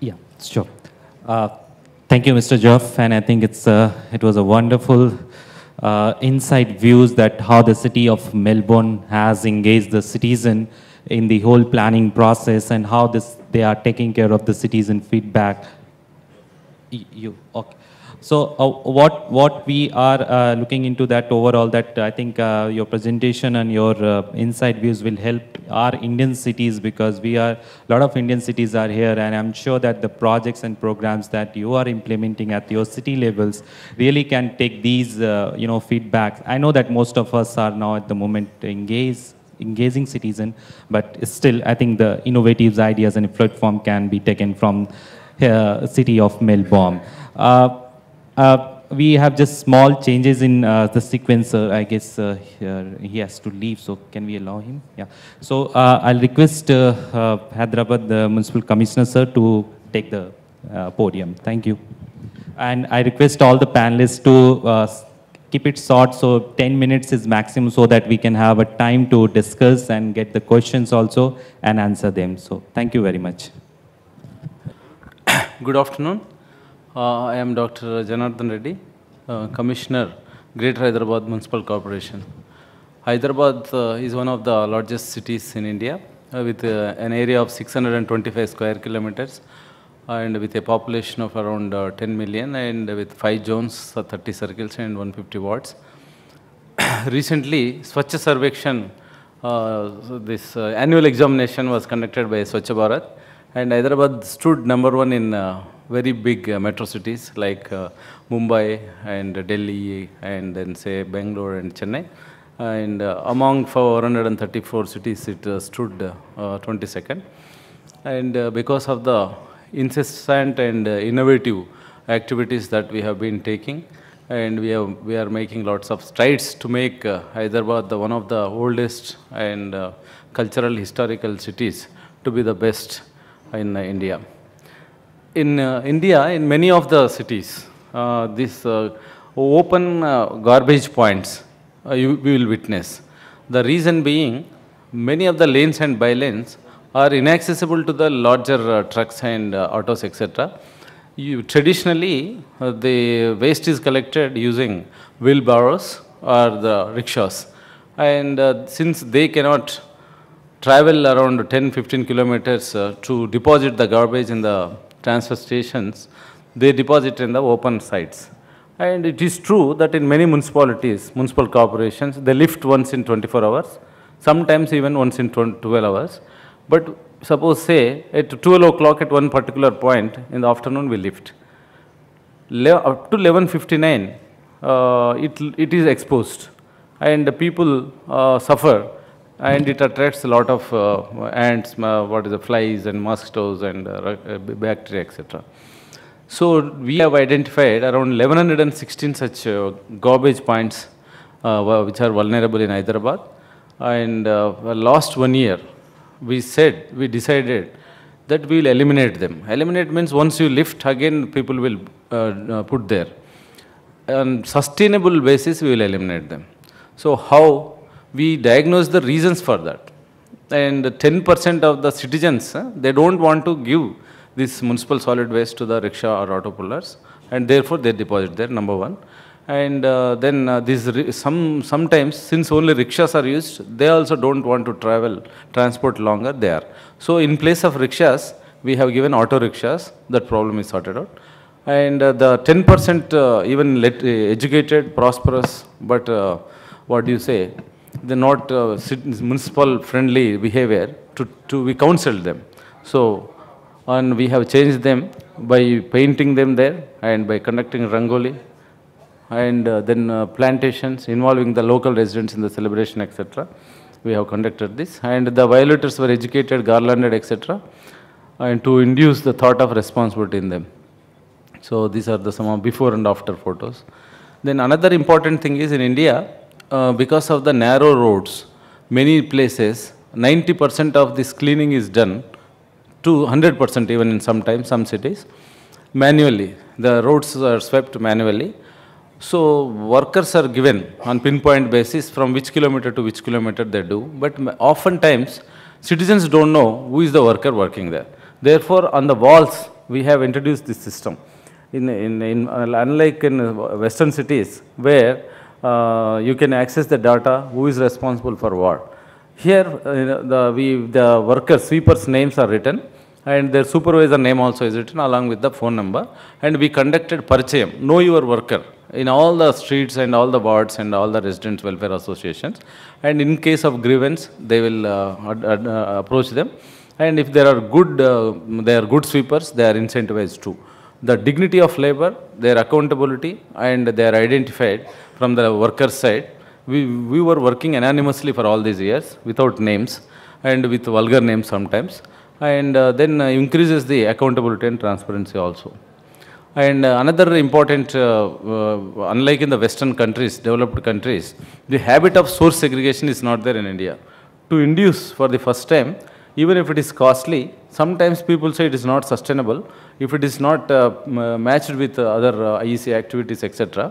Yeah, sure. Uh, thank you, Mister Geoff, and I think it's uh, it was a wonderful uh, insight views that how the City of Melbourne has engaged the citizen in the whole planning process and how this they are taking care of the citizen feedback. You okay. So uh, what, what we are uh, looking into that overall, that I think uh, your presentation and your uh, insight views will help our Indian cities, because we are, a lot of Indian cities are here, and I'm sure that the projects and programs that you are implementing at your city levels really can take these, uh, you know, feedbacks. I know that most of us are now at the moment engaged, engaging citizen, but still I think the innovative ideas and platform can be taken from uh, City of Melbourne. Uh, Uh, we have just small changes in uh, the sequencer. I guess uh, here he has to leave, so can we allow him? Yeah. So uh, I'll request uh, uh, Hyderabad, the Municipal Commissioner, sir, to take the uh, podium. Thank you. And I request all the panelists to uh, keep it short, so ten minutes is maximum, so that we can have a time to discuss and get the questions also and answer them. So thank you very much. Good afternoon. Uh, I am Doctor Janardhan Reddy, uh, Commissioner, Greater Hyderabad Municipal Corporation. Hyderabad uh, is one of the largest cities in India uh, with uh, an area of six hundred twenty-five square kilometers and with a population of around uh, ten million and with five zones, uh, thirty circles and one hundred fifty wards. Recently, Swachh Sarvekshan, uh, so this uh, annual examination was conducted by Swachh Bharat. And Hyderabad stood number one in uh, very big uh, metro cities like uh, Mumbai and uh, Delhi and then say Bangalore and Chennai. And uh, among four hundred thirty-four cities, it uh, stood uh, uh, twenty-second. And uh, because of the incessant and uh, innovative activities that we have been taking, and we have we are making lots of strides to make uh, Hyderabad the one of the oldest and uh, cultural historical cities to be the best in uh, India. In uh, India, in many of the cities, uh, these uh, open uh, garbage points uh, you, we will witness. The reason being, many of the lanes and bylanes are inaccessible to the larger uh, trucks and uh, autos, et cetera. You, traditionally, uh, the waste is collected using wheelbarrows or the rickshaws. And uh, since they cannot travel around ten to fifteen kilometers uh, to deposit the garbage in the transfer stations, they deposit in the open sites. And it is true that in many municipalities, municipal corporations, they lift once in twenty-four hours, sometimes even once in twelve hours. But suppose say at twelve o'clock at one particular point in the afternoon we lift. Le up to eleven fifty-nine, uh, it, it is exposed and the people uh, suffer. And it attracts a lot of uh, ants, uh, what is the flies and mosquitoes and uh, bacteria, et cetera. So we have identified around eleven hundred sixteen such uh, garbage points uh, which are vulnerable in Hyderabad. And uh, last one year, we said, we decided that we will eliminate them. Eliminate means once you lift, again people will uh, put there. On sustainable basis, we will eliminate them. So how? We diagnose the reasons for that. And ten percent of the citizens, eh, they don't want to give this municipal solid waste to the rickshaw or auto pullers. And therefore, they deposit there, number one. And uh, then uh, these some sometimes, since only rickshaws are used, they also don't want to travel, transport longer there. So in place of rickshaws, we have given auto rickshaws. That problem is sorted out. And uh, the ten percent uh, even let, uh, educated, prosperous, but uh, what do you say? They're not uh, municipal friendly behavior, to, to we counsel them. So, and we have changed them by painting them there and by conducting rangoli and uh, then uh, plantations involving the local residents in the celebration, et cetera. We have conducted this and the violators were educated, garlanded, et cetera. And to induce the thought of responsibility in them. So, these are the some of before and after photos. Then another important thing is in India, Uh, because of the narrow roads, many places, ninety percent of this cleaning is done to one hundred percent even in some time, some cities, manually. The roads are swept manually. So, workers are given on pinpoint basis from which kilometer to which kilometer they do. But oftentimes, citizens don't know who is the worker working there. Therefore, on the walls, we have introduced this system. In, in, in, unlike in Western cities, where Uh, you can access the data, who is responsible for what. Here, uh, the, we, the workers, sweepers' names are written and their supervisor name also is written along with the phone number. And we conducted Parchayam, know your worker, in all the streets and all the wards and all the residents' welfare associations. And in case of grievance, they will uh, ad, ad, uh, approach them. And if there are good, uh, they are good sweepers, they are incentivized too. The dignity of labor, their accountability, and they are identified from the worker's side. We, we were working anonymously for all these years, without names, and with vulgar names sometimes. And uh, then uh, increases the accountability and transparency also. And uh, another important, uh, uh, unlike in the Western countries, developed countries, the habit of source segregation is not there in India. To induce for the first time, even if it is costly, sometimes people say it is not sustainable, if it is not uh, matched with uh, other uh, I E C activities, et cetera.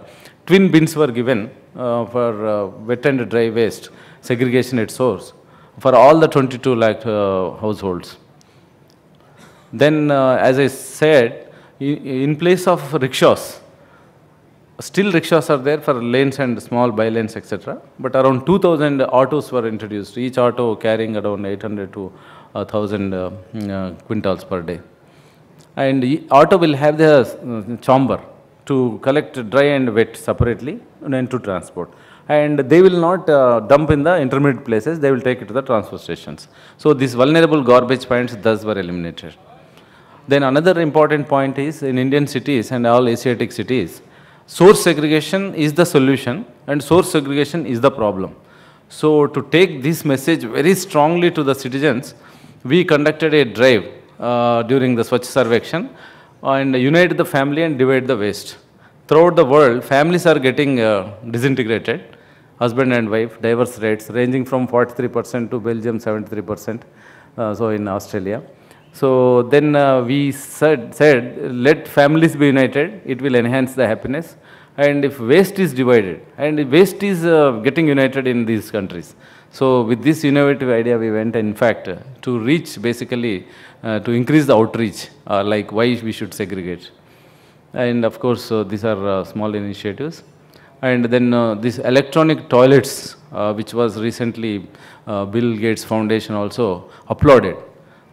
Twin bins were given uh, for uh, wet and dry waste, segregation at source, for all the twenty-two lakh uh, households. Then, uh, as I said, in place of rickshaws. Still rickshaws are there for lanes and small by-lanes, et cetera. But around two thousand autos were introduced, each auto carrying around eight hundred to one thousand uh, uh, quintals per day. And the auto will have the chamber to collect dry and wet separately and to transport. And they will not uh, dump in the intermediate places, they will take it to the transfer stations. So these vulnerable garbage points thus were eliminated. Then another important point is, in Indian cities and all Asiatic cities, source segregation is the solution and source segregation is the problem. So to take this message very strongly to the citizens, we conducted a drive uh, during the Swachh Sarvekshan and unite the family and divide the waste. Throughout the world, families are getting uh, disintegrated, husband and wife, diverse rates ranging from forty-three percent to Belgium seventy-three percent, uh, so in Australia. So then uh, we said, said, let families be united, it will enhance the happiness. And if waste is divided, and if waste is uh, getting united in these countries. So with this innovative idea, we went, in fact, uh, to reach basically, uh, to increase the outreach, uh, like why we should segregate. And of course, uh, these are uh, small initiatives. And then uh, these electronic toilets, uh, which was recently uh, Bill Gates Foundation also applauded.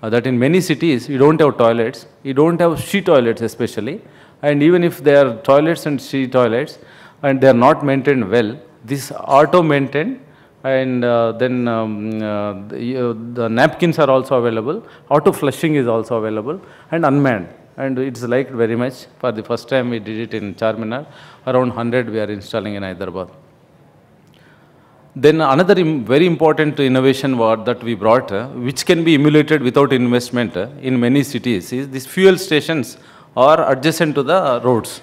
Uh, that in many cities, you don't have toilets, you don't have she toilets especially, and even if they are toilets and she toilets, and they are not maintained well, this auto-maintained, and uh, then um, uh, the, uh, the napkins are also available, auto-flushing is also available, and unmanned, and it's liked very much. For the first time we did it in Charminar, around one hundred we are installing in Hyderabad. Then another im very important innovation word that we brought, uh, which can be emulated without investment uh, in many cities, is these fuel stations are adjacent to the uh, roads.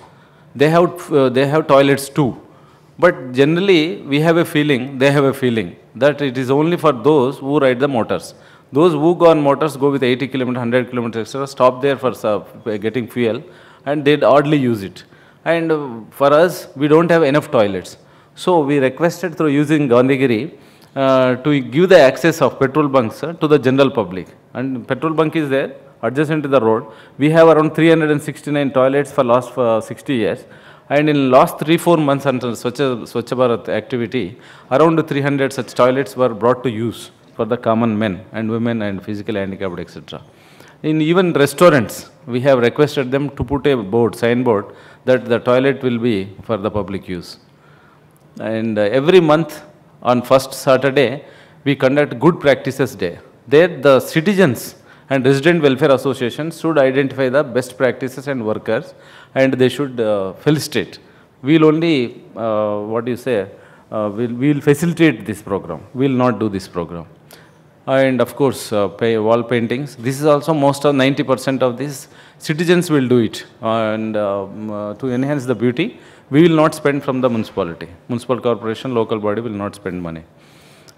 They have, uh, they have toilets too. But generally, we have a feeling, they have a feeling, that it is only for those who ride the motors. Those who go on motors go with eighty kilometers, one hundred kilometers, et cetera, stop there for uh, getting fuel, and they'd hardly use it. And uh, for us, we don't have enough toilets. So we requested through using Gandhigiri uh, to give the access of petrol bunks uh, to the general public. And petrol bunk is there, adjacent to the road. We have around three hundred sixty-nine toilets for last uh, sixty years. And in last three to four months under Swachh, Swachh Bharat activity, around three hundred such toilets were brought to use for the common men and women and physically handicapped, et cetera. In even restaurants, we have requested them to put a board, signboard, that the toilet will be for the public use. And uh, every month on first Saturday, we conduct Good Practices Day. There the citizens and resident welfare associations should identify the best practices and workers, and they should uh, felicitate. We'll only, uh, what do you say, uh, we'll, we'll facilitate this program. We'll not do this program. And of course, uh, pay wall paintings. This is also most of ninety percent of these citizens will do it. And um, uh, to enhance the beauty, we will not spend from the municipality. Municipal corporation, local body will not spend money.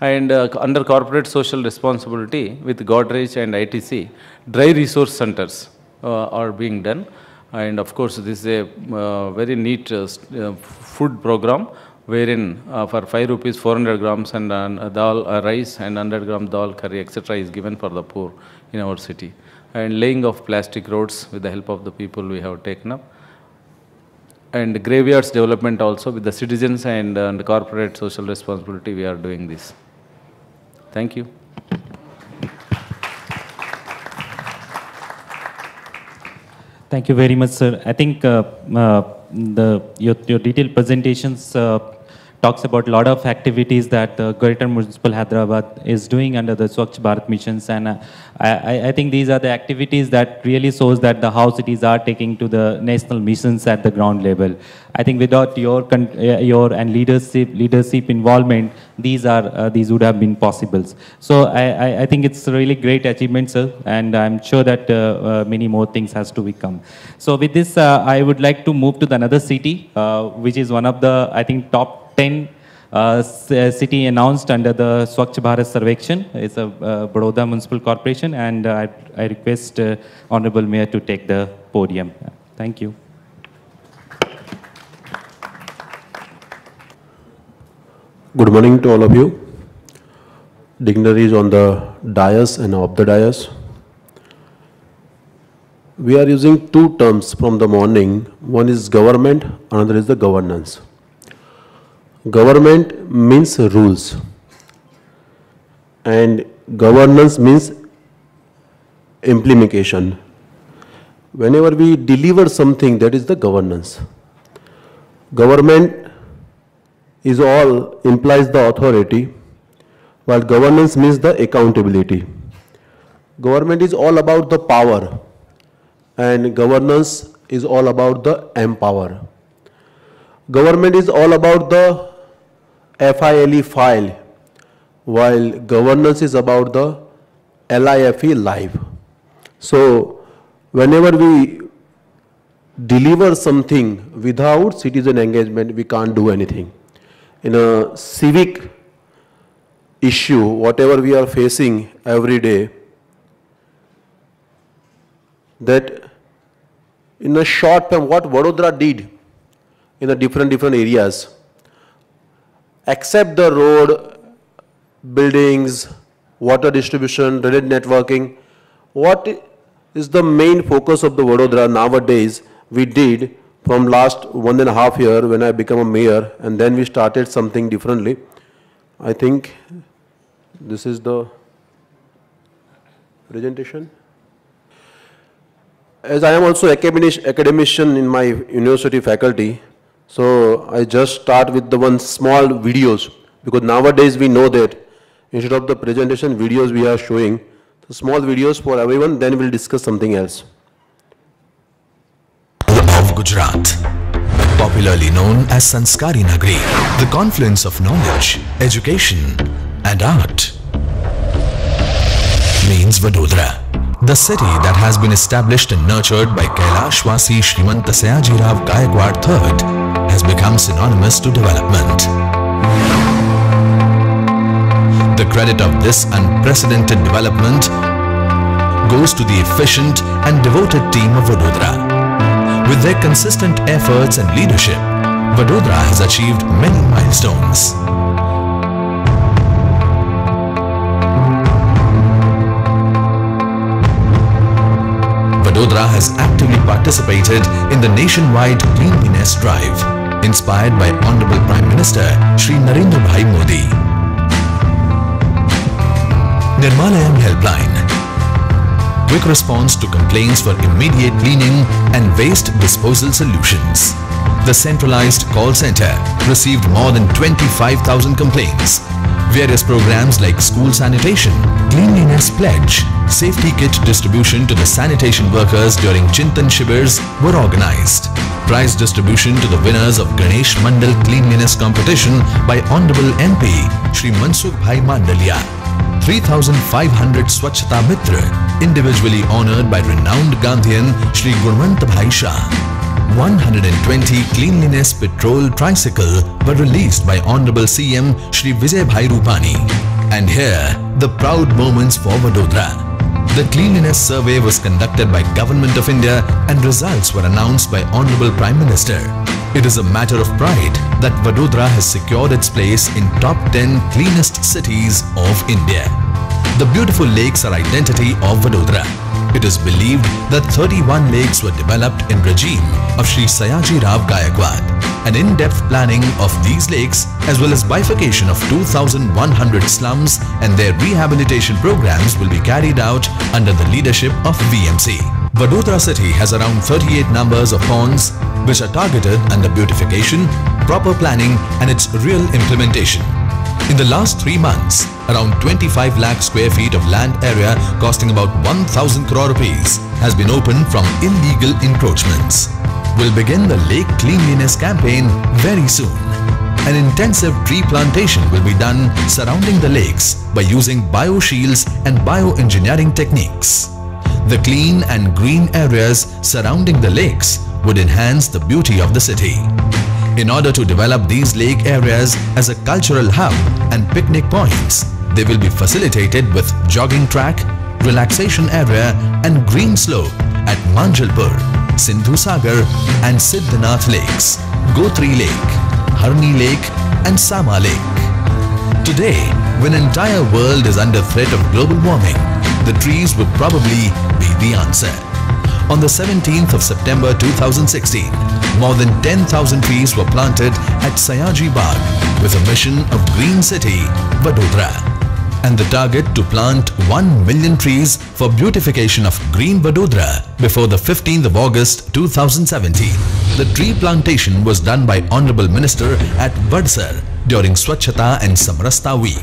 And uh, under corporate social responsibility, with Godrej and I T C, dry resource centers uh, are being done. And of course, this is a uh, very neat uh, uh, food program, wherein uh, for five rupees, four hundred grams and uh, dal, uh, rice and one hundred gram dal, curry, et cetera is given for the poor in our city. And laying of plastic roads with the help of the people we have taken up. And graveyards development also with the citizens and, uh, and corporate social responsibility, we are doing this. Thank you. Thank you very much, sir. I think uh, uh, the, your, your detailed presentations uh, talks about a lot of activities that uh, Greater Municipal Hyderabad is doing under the Swachh Bharat missions. And uh, I, I think these are the activities that really shows that the how cities are taking to the national missions at the ground level. I think without your, your and leadership, leadership involvement, these are uh, these would have been possible. So I, I, I think it's a really great achievement, sir, and I'm sure that uh, uh, many more things has to become. So with this, uh, I would like to move to the another city, uh, which is one of the, I think, top ten uh, city announced under the Swachh Bharat Sarvekshan. It's a uh, Baroda Municipal Corporation, and uh, I, I request uh, Honorable Mayor to take the podium. Thank you. Good morning to all of you, dignitaries on the dais and off the dais. We are using two terms from the morning. One is government, another is the governance. Government means rules, and governance means implementation. Whenever we deliver something, that is the governance. Government is all implies the authority, while governance means the accountability. Government is all about the power, and governance is all about the empower. Government is all about the FILE file, while governance is about the LIFE life. So whenever we deliver something without citizen engagement, we can't do anything. In a civic issue, whatever we are facing every day, that in a short term, what Vadodara did in the different, different areas, except the road, buildings, water distribution, related networking, what is the main focus of the Vadodara nowadays? We did from last one and a half year when I became a mayor, and then we started something differently. I think this is the presentation. As I am also academic, academician in my university faculty, so I just start with the one small videos, because nowadays we know that instead of the presentation videos we are showing, so small videos for everyone, then we'll discuss something else. Of Gujarat, popularly known as Sanskari Nagri, the confluence of knowledge, education and art means Vadodara. The city that has been established and nurtured by Kailashwasi Shrimanta Sayajirao Gaikwad the third has become synonymous to development. The credit of this unprecedented development goes to the efficient and devoted team of Vadodara. With their consistent efforts and leadership, Vadodara has achieved many milestones. Vadodara has actively participated in the nationwide cleanliness drive, inspired by Honorable Prime Minister Shri Narendra Bhai Modi. Nirmalayam Helpline, quick response to complaints for immediate cleaning and waste disposal solutions. The centralized call center received more than twenty-five thousand complaints. Various programs like school sanitation, cleanliness pledge, safety kit distribution to the sanitation workers during Chintan Shibers were organized. Prize distribution to the winners of Ganesh Mandal Cleanliness Competition by Honorable M P Shri Mansukh Bhai Mandalia. three thousand five hundred Swachhata Mitra individually honored by renowned Gandhian Shri Gurmant Bhai Shah. one hundred twenty Cleanliness Patrol Tricycle were released by Honorable C M Shri Vijay Bhai Rupani. And here, the proud moments for Vadodara. The Cleanliness Survey was conducted by Government of India and results were announced by Honorable Prime Minister. It is a matter of pride that Vadodara has secured its place in top ten cleanest cities of India. The beautiful lakes are identity of Vadodara. It is believed that thirty-one lakes were developed in regime of Shri Sayajirao Gaikwad. An in-depth planning of these lakes as well as bifurcation of two thousand one hundred slums and their rehabilitation programs will be carried out under the leadership of V M C. Vadodara city has around thirty-eight numbers of ponds which are targeted under beautification, proper planning and its real implementation. In the last three months, around twenty-five lakh square feet of land area costing about one thousand crore rupees has been opened from illegal encroachments. We'll begin the lake cleanliness campaign very soon. An intensive tree plantation will be done surrounding the lakes by using bio-shields and bioengineering techniques. The clean and green areas surrounding the lakes would enhance the beauty of the city. In order to develop these lake areas as a cultural hub and picnic points, they will be facilitated with jogging track, relaxation area and green slope at Manjalpur, Sindhu Sagar and Siddhanath Lakes, Gotri Lake, Harni Lake and Sama Lake. Today, when an entire world is under threat of global warming, the trees would probably be the answer. on the seventeenth of September two thousand sixteen, more than ten thousand trees were planted at Sayaji Bagh with a mission of Green City, Vadodara, and the target to plant one million trees for beautification of Green Vadodara before the fifteenth of August two thousand seventeen. The tree plantation was done by Honorable Minister at Vadsar during Swachhata and Samrasta Week.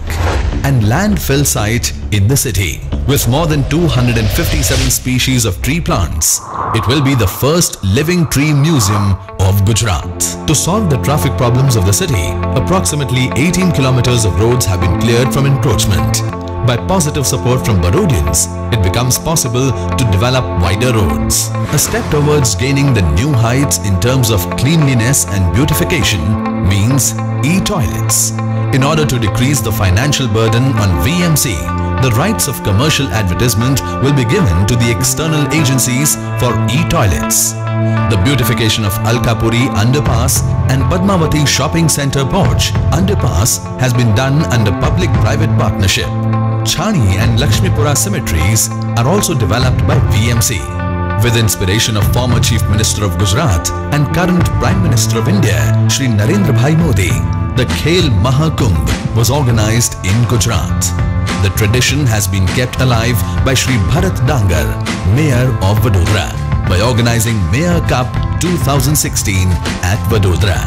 And landfill site in the city. With more than two hundred fifty-seven species of tree plants, it will be the first living tree museum of Gujarat. To solve the traffic problems of the city, approximately eighteen kilometers of roads have been cleared from encroachment. By positive support from Barodians, it becomes possible to develop wider roads. A step towards gaining the new heights in terms of cleanliness and beautification means e-toilets. In order to decrease the financial burden on V M C, the rights of commercial advertisement will be given to the external agencies for e-toilets. The beautification of Alkapuri underpass and Padmavati shopping centre porch underpass has been done under public-private partnership. Chhani and Lakshmipura cemeteries are also developed by V M C. With inspiration of former Chief Minister of Gujarat and current Prime Minister of India, Shri Narendra Bhai Modi, the Khel Mahakumbh was organized in Gujarat. The tradition has been kept alive by Shri Bharat Dangar, Mayor of Vadodara, by organizing Mayor Cup two thousand sixteen at Vadodara.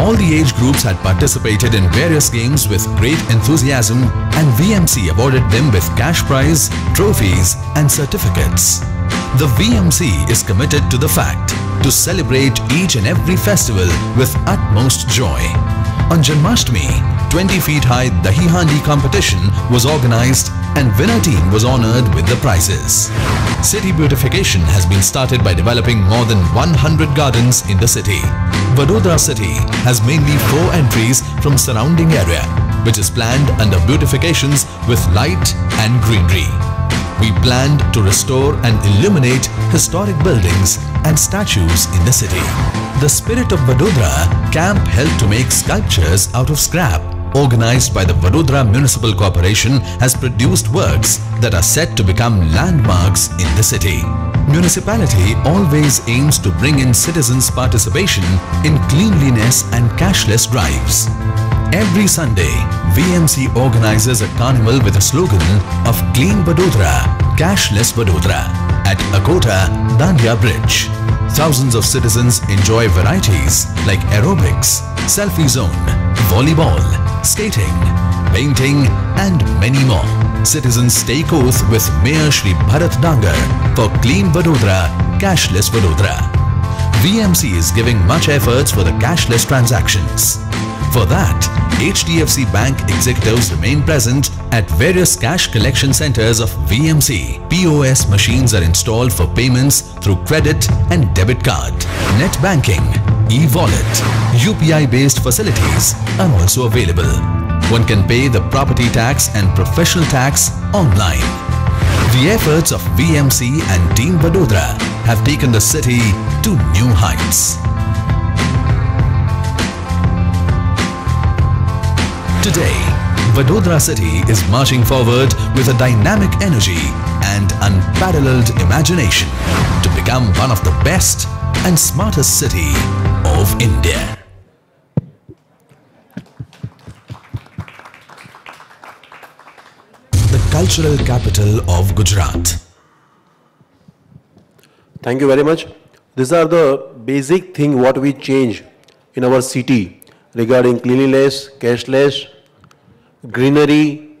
All the age groups had participated in various games with great enthusiasm and V M C awarded them with cash prize, trophies and certificates. The V M C is committed to the fact to celebrate each and every festival with utmost joy. On Janmashtami, twenty feet high Dahi Handi competition was organized and winner team was honored with the prizes. City beautification has been started by developing more than one hundred gardens in the city. Vadodara city has mainly four entries from surrounding area, which is planned under beautifications with light and greenery. We planned to restore and illuminate historic buildings and statues in the city. The Spirit of Vadodara camp helped to make sculptures out of scrap organized by the Vadodara Municipal Corporation has produced works that are set to become landmarks in the city. Municipality always aims to bring in citizens' participation in cleanliness and cashless drives. Every Sunday, V M C organizes a carnival with a slogan of Clean Vadodara, Cashless Vadodara at Akota Dandia Bridge. Thousands of citizens enjoy varieties like aerobics, selfie zone, volleyball, skating, painting and many more. Citizens take oath with Mayor Shri Bharat Dangar for Clean Vadodara, Cashless Vadodara. V M C is giving much efforts for the cashless transactions. For that, H D F C Bank executives remain present at various cash collection centers of V M C. P O S machines are installed for payments through credit and debit card. Net banking, e-wallet, U P I-based facilities are also available. One can pay the property tax and professional tax online. The efforts of V M C and Team Vadodara have taken the city to new heights. Today, Vadodara city is marching forward with a dynamic energy and unparalleled imagination to become one of the best and smartest city of India. The cultural capital of Gujarat. Thank you very much. These are the basic things what we change in our city regarding cleanliness, cashless, greenery,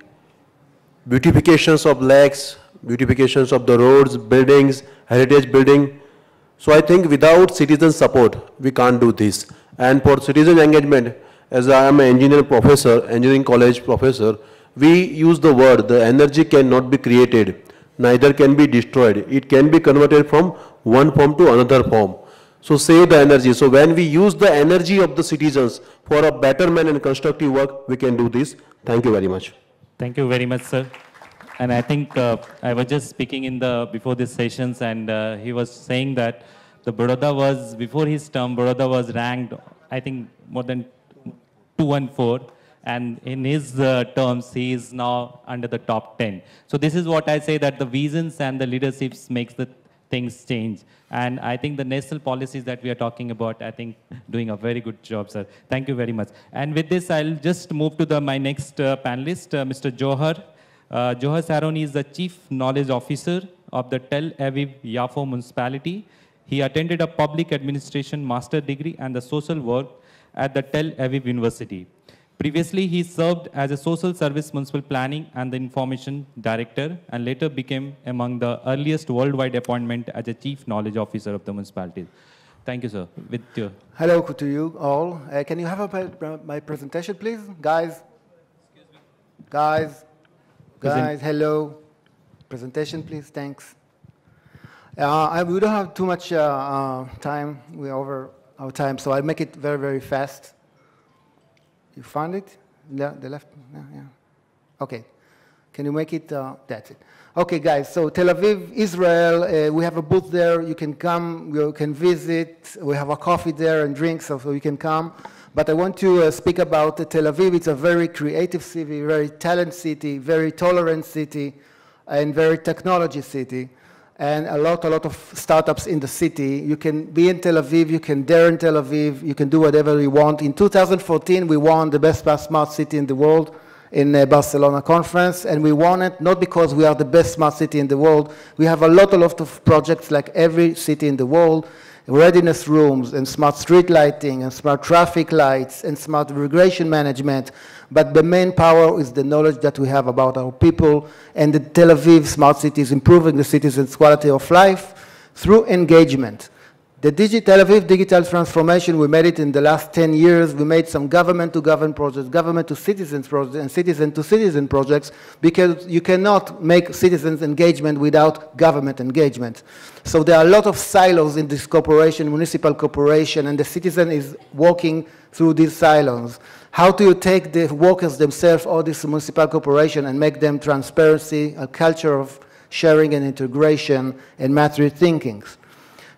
beautifications of lakes, beautifications of the roads, buildings, heritage building. So I think without citizen support, we can't do this. And for citizen engagement, as I am an engineering professor, engineering college professor, we use the word, the energy cannot be created, neither can be destroyed. It can be converted from one form to another form. So save the energy. So when we use the energy of the citizens for a betterment and constructive work, we can do this. Thank you very much. Thank you very much, sir. And I think uh, I was just speaking in the before these sessions, and uh, he was saying that the Baroda was before his term, Baroda was ranked, I think, more than two hundred fourteen, and in his uh, terms, he is now under the top ten. So this is what I say that the visions and the leaderships makes the things change. And I think the national policies that we are talking about, I think, doing a very good job, sir. Thank you very much. And with this, I'll just move to the, my next uh, panelist, uh, Mister Zohar. Uh, Zohar Sharon is the Chief Knowledge Officer of the Tel Aviv Yafo Municipality. He attended a Public Administration Master Degree and the Social Work at the Tel Aviv University. Previously, he served as a Social Service Municipal Planning and the Information Director, and later became among the earliest worldwide appointment as a Chief Knowledge Officer of the municipality. Thank you, sir. With you. Hello to you all. Uh, can you have a, my presentation, please? Guys, excuse me. Guys, guys, hello. Presentation, please. Thanks. Uh, I, we don't have too much uh, uh, time. We're over our time, so I'll make it very, very fast. You found it? Le the left? Yeah, yeah. Okay. Can you make it? Uh, that's it. Okay, guys. So Tel Aviv, Israel. Uh, we have a booth there. You can come. You can visit. We have a coffee there and drinks, so, so you can come. But I want to uh, speak about uh, Tel Aviv. It's a very creative city, very talent city, very tolerant city, and very technology city. And a lot, a lot of startups in the city. You can be in Tel Aviv, you can dare in Tel Aviv, you can do whatever you want. In two thousand fourteen, we won the best smart city in the world in the Barcelona conference, and we won it not because we are the best smart city in the world. We have a lot, a lot of projects like every city in the world, readiness rooms and smart street lighting and smart traffic lights and smart regression management. But the main power is the knowledge that we have about our people, and the Tel Aviv smart city is improving the citizens' quality of life through engagement. The Digital Tel Aviv digital transformation, we made it in the last ten years. We made some government-to-government projects, government-to-citizens projects, and citizen-to-citizen projects, because you cannot make citizens' engagement without government engagement. So there are a lot of silos in this corporation, municipal corporation, and the citizen is working through these silos. How do you take the workers themselves or this municipal corporation and make them transparency, a culture of sharing and integration, and matrix thinking?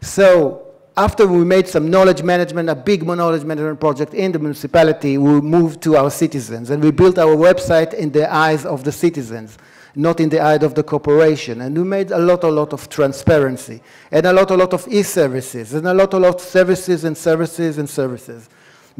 So, after we made some knowledge management, a big knowledge management project in the municipality, we moved to our citizens. And we built our website in the eyes of the citizens, not in the eyes of the corporation. And we made a lot, a lot of transparency, and a lot, a lot of e-services, and a lot, a lot of services and services and services.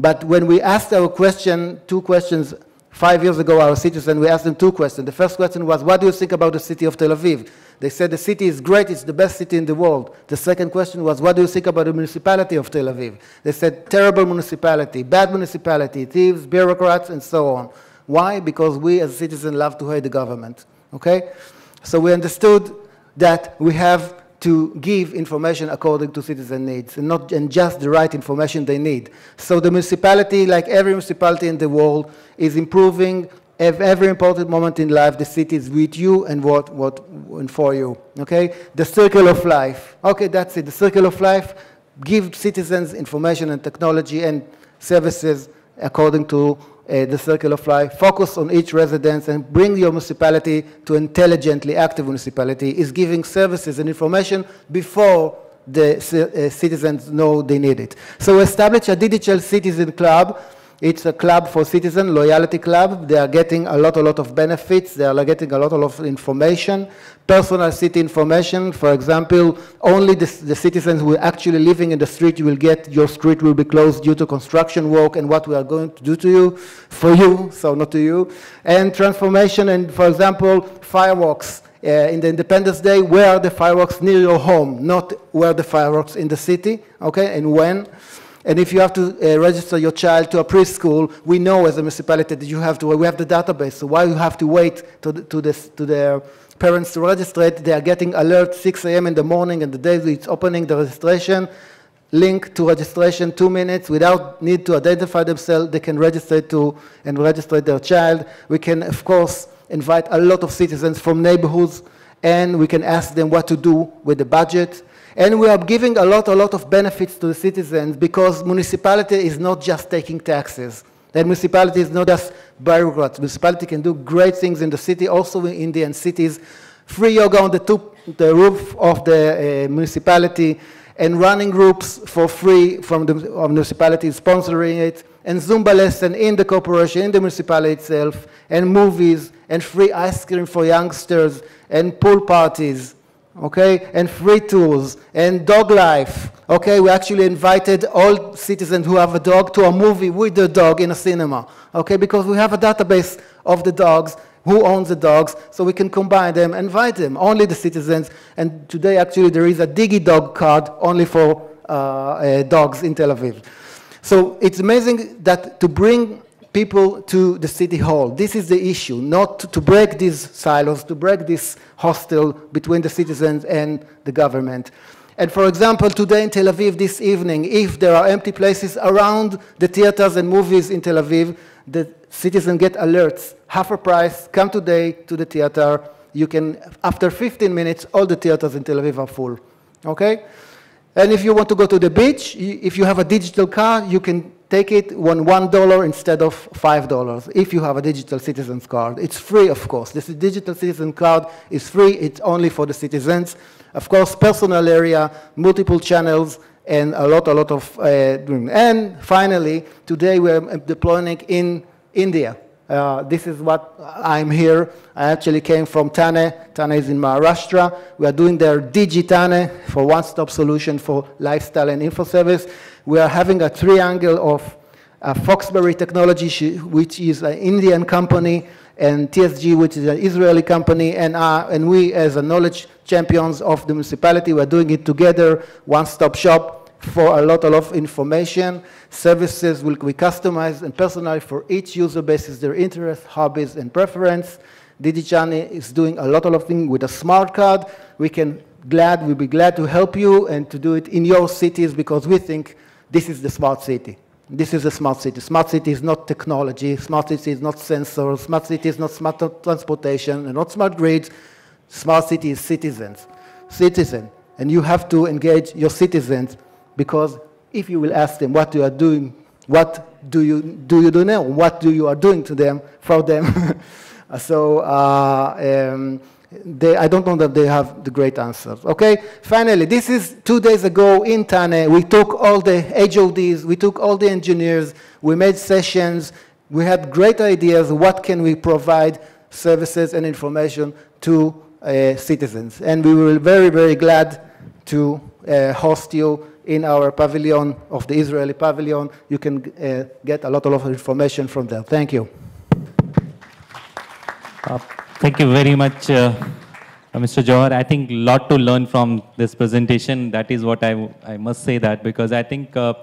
But when we asked our question, two questions, five years ago, our citizens, we asked them two questions. The first question was, what do you think about the city of Tel Aviv? They said the city is great, it's the best city in the world. The second question was, what do you think about the municipality of Tel Aviv? They said, terrible municipality, bad municipality, thieves, bureaucrats, and so on. Why? Because we as citizens love to hate the government, okay? So we understood that we have to give information according to citizen needs, and not and just the right information they need. So the municipality, like every municipality in the world, is improving. At every important moment in life, the city is with you and what, what, and for you, okay? The circle of life. Okay, that's it, the circle of life. Give citizens information and technology and services according to uh, the circle of life. Focus on each residence and bring your municipality to intelligently active municipality is giving services and information before the uh, citizens know they need it. So establish a digital citizen club. It's a club for citizens, loyalty club. They are getting a lot, a lot of benefits. They are getting a lot, a lot of information, personal city information. For example, only the, the citizens who are actually living in the street will get, your street will be closed due to construction work and what we are going to do to you, for you, so not to you. And transformation, and for example, fireworks. Uh, in the Independence Day, where are the fireworks near your home, not where the fireworks in the city, okay, and when. And if you have to uh, register your child to a preschool, we know as a municipality that you have to, we have the database, so why you have to wait to the, to, this, to their parents to register it? They are getting alert six A M in the morning, and the day it's opening the registration, link to registration, two minutes, without need to identify themselves, they can register to and register their child. We can, of course, invite a lot of citizens from neighborhoods, and we can ask them what to do with the budget. And we are giving a lot, a lot of benefits to the citizens, because municipality is not just taking taxes. And municipality is not just bureaucrats. Municipality can do great things in the city, also in Indian cities. Free yoga on the, top, the roof of the uh, municipality, and running groups for free from the of municipality sponsoring it, and Zumba lesson in the corporation, in the municipality itself, and movies, and free ice cream for youngsters, and pool parties. okay, and free tours, and dog life, okay? We actually invited all citizens who have a dog to a movie with the dog in a cinema, okay? Because we have a database of the dogs, who owns the dogs, so we can combine them, invite them, only the citizens, and today actually there is a DigiDog card only for uh, uh, dogs in Tel Aviv. So it's amazing that to bring people to the city hall. This is the issue, not to, to break these silos, to break this hostel between the citizens and the government. And for example, today in Tel Aviv, this evening, if there are empty places around the theaters and movies in Tel Aviv, the citizens get alerts, half a price, come today to the theater, you can, after fifteen minutes, all the theaters in Tel Aviv are full, okay? And if you want to go to the beach, if you have a digital card, you can take it on one dollar instead of five dollars if you have a digital citizens card. It's free, of course. This digital citizen card is free. It's only for the citizens. Of course, personal area, multiple channels, and a lot, a lot of... Uh, and finally, today we're deploying in India. Uh, this is what I'm here. I actually came from Thane. Thane is in Maharashtra. We are doing their Digi Thane for one-stop solution for lifestyle and info service. We are having a triangle of uh, Foxberry Technology, which is an Indian company, and T S G, which is an Israeli company, and, uh, and we as a knowledge champions of the municipality, we're doing it together, one-stop shop, for a lot, a lot of information. Services will be customized and personalized for each user basis, their interests, hobbies, and preference. DigiChani is doing a lot, a lot of things with a smart card. We can glad, we'll be glad to help you and to do it in your cities because we think this is the smart city. This is a smart city. Smart city is not technology. Smart city is not sensors. Smart city is not smart transportation and not smart grids. Smart city is citizens. Citizen. And you have to engage your citizens because if you will ask them what you are doing, what do you do, you do now? What do you are doing to them, for them? so uh, um, they, I don't know that they have the great answers, okay? Finally, this is two days ago in Thane. We took all the H O Ds, we took all the engineers, we made sessions, we had great ideas, what can we provide services and information to uh, citizens. And we were very, very glad to uh, host you in our pavilion, of the Israeli pavilion. You can uh, get a lot, a lot of information from there. Thank you. Uh, thank you very much, uh, Mister Zohar. I think a lot to learn from this presentation. That is what I, I must say that, because I think uh,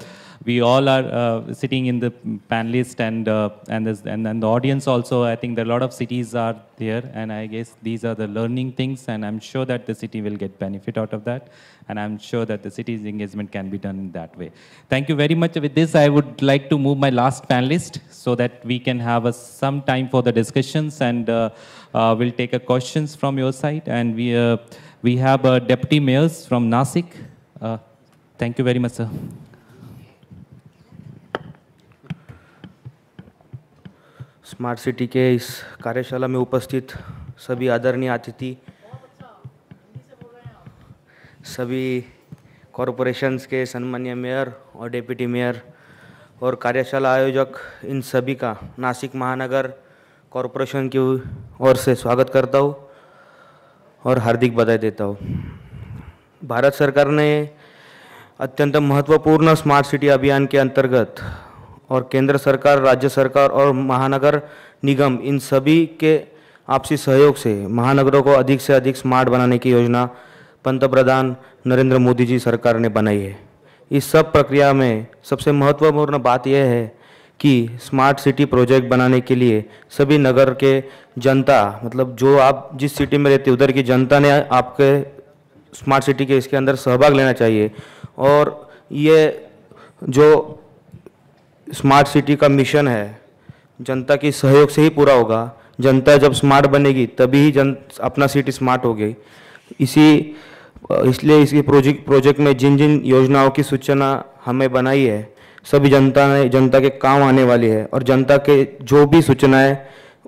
we all are uh, sitting in the panelists and, uh, and, this, and, and the audience also. I think there are a lot of cities are there, and I guess these are the learning things, and I'm sure that the city will get benefit out of that. And I'm sure that the city's engagement can be done that way. Thank you very much. With this, I would like to move my last panelist so that we can have a, some time for the discussions, and uh, uh, we'll take a questions from your side. And we, uh, we have uh, deputy mayors from Nashik. Uh, thank you very much, sir. Smart city के इस कार्यशाला में उपस्थित सभी आदरणीय अतिथि, सभी corporations के सन्माननीय मेयर और डिप्टी मेयर और कार्यशाला आयोजक, इन सभी का नासिक महानगर कॉरपोरेशन की ओर से स्वागत करता हूँ और हार्दिक बधाई देता हूँ। भारत सरकार ने अत्यंत महत्वपूर्ण स्मार्ट सिटी अभियान के अंतर्गत और केंद्र सरकार, राज्य सरकार और महानगर निगम, इन सभी के आपसी सहयोग से महानगरों को अधिक से अधिक स्मार्ट बनाने की योजना पंतप्रधान नरेंद्र मोदी जी सरकार ने बनाई है। इस सब प्रक्रिया में सबसे महत्वपूर्ण बात यह है कि स्मार्ट सिटी प्रोजेक्ट बनाने के लिए सभी नगर के जनता, मतलब जो आप जिस सिटी में रहते उधर की जनता ने आपके स्मार्ट सिटी के इसके अंदर सहभाग लेना चाहिए। और ये जो स्मार्ट सिटी का मिशन है जनता की सहयोग से ही पूरा होगा। जनता जब स्मार्ट बनेगी तभी ही जन अपना सिटी स्मार्ट होगी। इसी इसलिए इसके प्रोजेक्ट प्रोजेक्ट में जिन जिन योजनाओं की सूचना हमें बनाई है सभी जनता ने जनता के काम आने वाली है। और जनता के जो भी सूचनाएं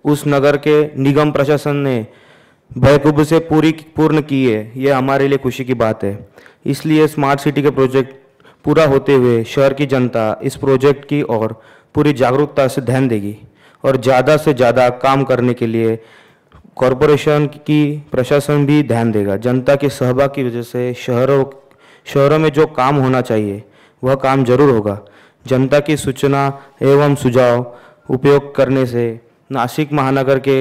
उस नगर के निगम प्रशासन ने बखूबी से पूरी पूर्ण की है, ये हमारे लिए खुशी की बात है। इसलिए स्मार्ट सिटी के प्रोजेक्ट पूरा होते हुए शहर की जनता इस प्रोजेक्ट की ओर पूरी जागरूकता से ध्यान देगी और ज़्यादा से ज़्यादा काम करने के लिए कॉरपोरेशन की प्रशासन भी ध्यान देगा। जनता के सहभाग की वजह से शहरों शहरों में जो काम होना चाहिए वह काम जरूर होगा। जनता की सूचना एवं सुझाव उपयोग करने से नासिक महानगर के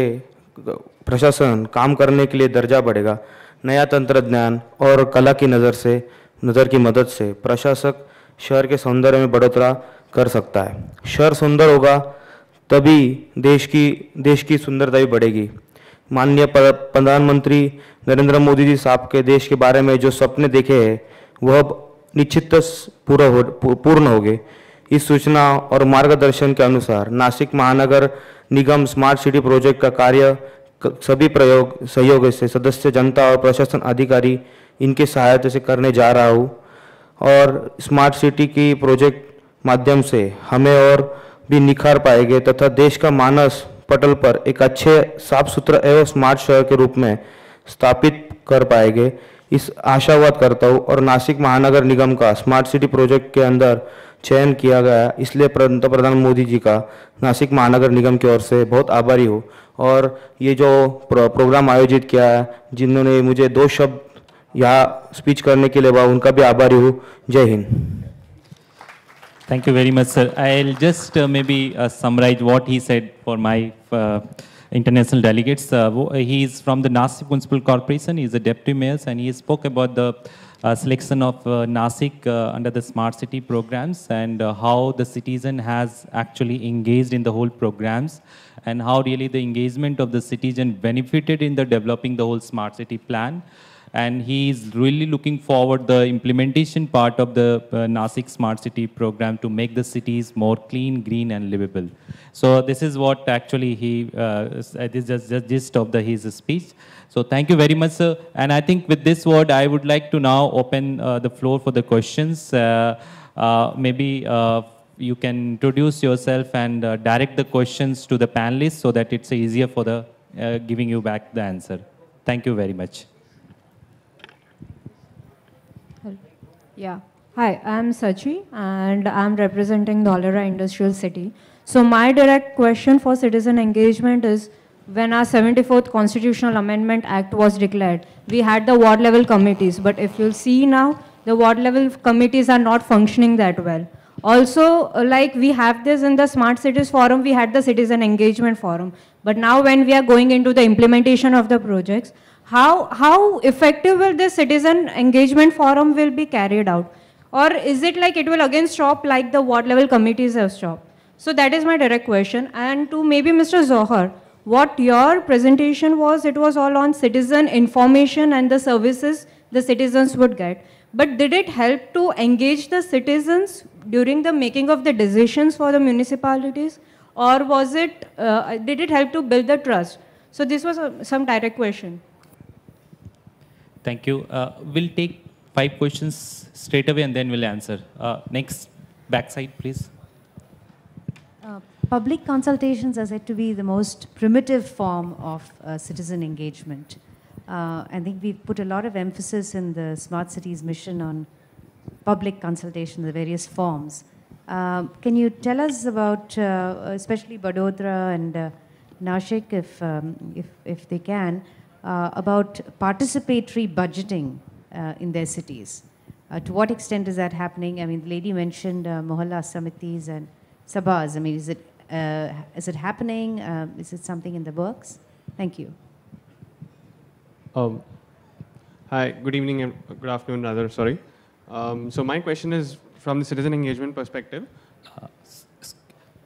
प्रशासन काम करने के लिए दर्जा बढ़ेगा। नया तंत्रज्ञान और कला की नज़र से नज़र की मदद से प्रशासक शहर के सौंदर्य में बढ़ोतरा कर सकता है। शहर सुंदर होगा तभी देश की देश की सुंदरता भी बढ़ेगी। माननीय प्रधानमंत्री नरेंद्र मोदी जी साहब के देश के बारे में जो सपने देखे हैं वह निश्चित पूरा हो पूर्ण हो गए। इस सूचना और मार्गदर्शन के अनुसार नासिक महानगर निगम स्मार्ट सिटी प्रोजेक्ट का कार्य सभी प्रयोग सहयोग से सदस्य जनता और प्रशासन अधिकारी इनके सहायता से करने जा रहा हूँ। और स्मार्ट सिटी की प्रोजेक्ट माध्यम से हमें और भी निखार पाएंगे तथा देश का मानस पटल पर एक अच्छे साफ सुथरा एवं स्मार्ट शहर के रूप में स्थापित कर पाएंगे, इस आशावाद करता हूँ। और नासिक महानगर निगम का स्मार्ट सिटी प्रोजेक्ट के अंदर चयन किया गया, इसलिए प्रधानमंत्री मोदी जी का नासिक महानगर निगम की ओर से बहुत आभारी हूँ। और ये जो प्रो, प्रोग्राम आयोजित किया है, जिन्होंने मुझे दो शब्द यहाँ स्पीच करने के लिए कहा, उनका भी आभारी हूँ। जय Hind. Thank you very much, sir. I'll just uh, maybe uh, summarize what he said for my uh, international delegates. Uh, he is from the Nashik Municipal Corporation. He is a deputy mayor, and he spoke about the uh, selection of uh, Nashik uh, under the Smart City programs and uh, how the citizen has actually engaged in the whole programs and how really the engagement of the citizen benefited in the developing the whole Smart City plan. And he is really looking forward the implementation part of the uh, Nashik Smart City program to make the cities more clean, green, and livable. So this is what actually he, uh, this is just the gist of the, his speech. So thank you very much, sir. And I think with this word, I would like to now open uh, the floor for the questions. Uh, uh, maybe uh, you can introduce yourself and uh, direct the questions to the panelists so that it's easier for the uh, giving you back the answer. Thank you very much. Yeah. Hi, I'm Sachi and I'm representing Dholera Industrial City. So my direct question for citizen engagement is, when our seventy-fourth Constitutional Amendment Act was declared, we had the ward level committees, but if you'll see now, the ward level committees are not functioning that well. Also, like we have this in the Smart Cities Forum, we had the Citizen Engagement Forum, but now when we are going into the implementation of the projects, How, how effective will the citizen engagement forum will be carried out? Or is it like it will again stop like the ward level committees have stopped? So that is my direct question. And to maybe Mister Zohar, what your presentation was, it was all on citizen information and the services the citizens would get. But did it help to engage the citizens during the making of the decisions for the municipalities? Or was it, uh, did it help to build the trust? So this was a, some direct question. Thank you. Uh, we'll take five questions straight away and then we'll answer. Uh, next, backside, please. Uh, public consultations are said to be the most primitive form of uh, citizen engagement. Uh, I think we've put a lot of emphasis in the Smart Cities Mission on public consultation, the various forms. Uh, can you tell us about, uh, especially Vadodara and uh, Nashik, if, um, if, if they can, Uh, about participatory budgeting uh, in their cities. Uh, to what extent is that happening? I mean, the lady mentioned uh, Mohalla Samitis and Sabhas. I mean, is it, uh, is it happening? Uh, is it something in the works? Thank you. Um, hi, good evening and good afternoon, rather, sorry. Um, so my question is from the citizen engagement perspective. Uh,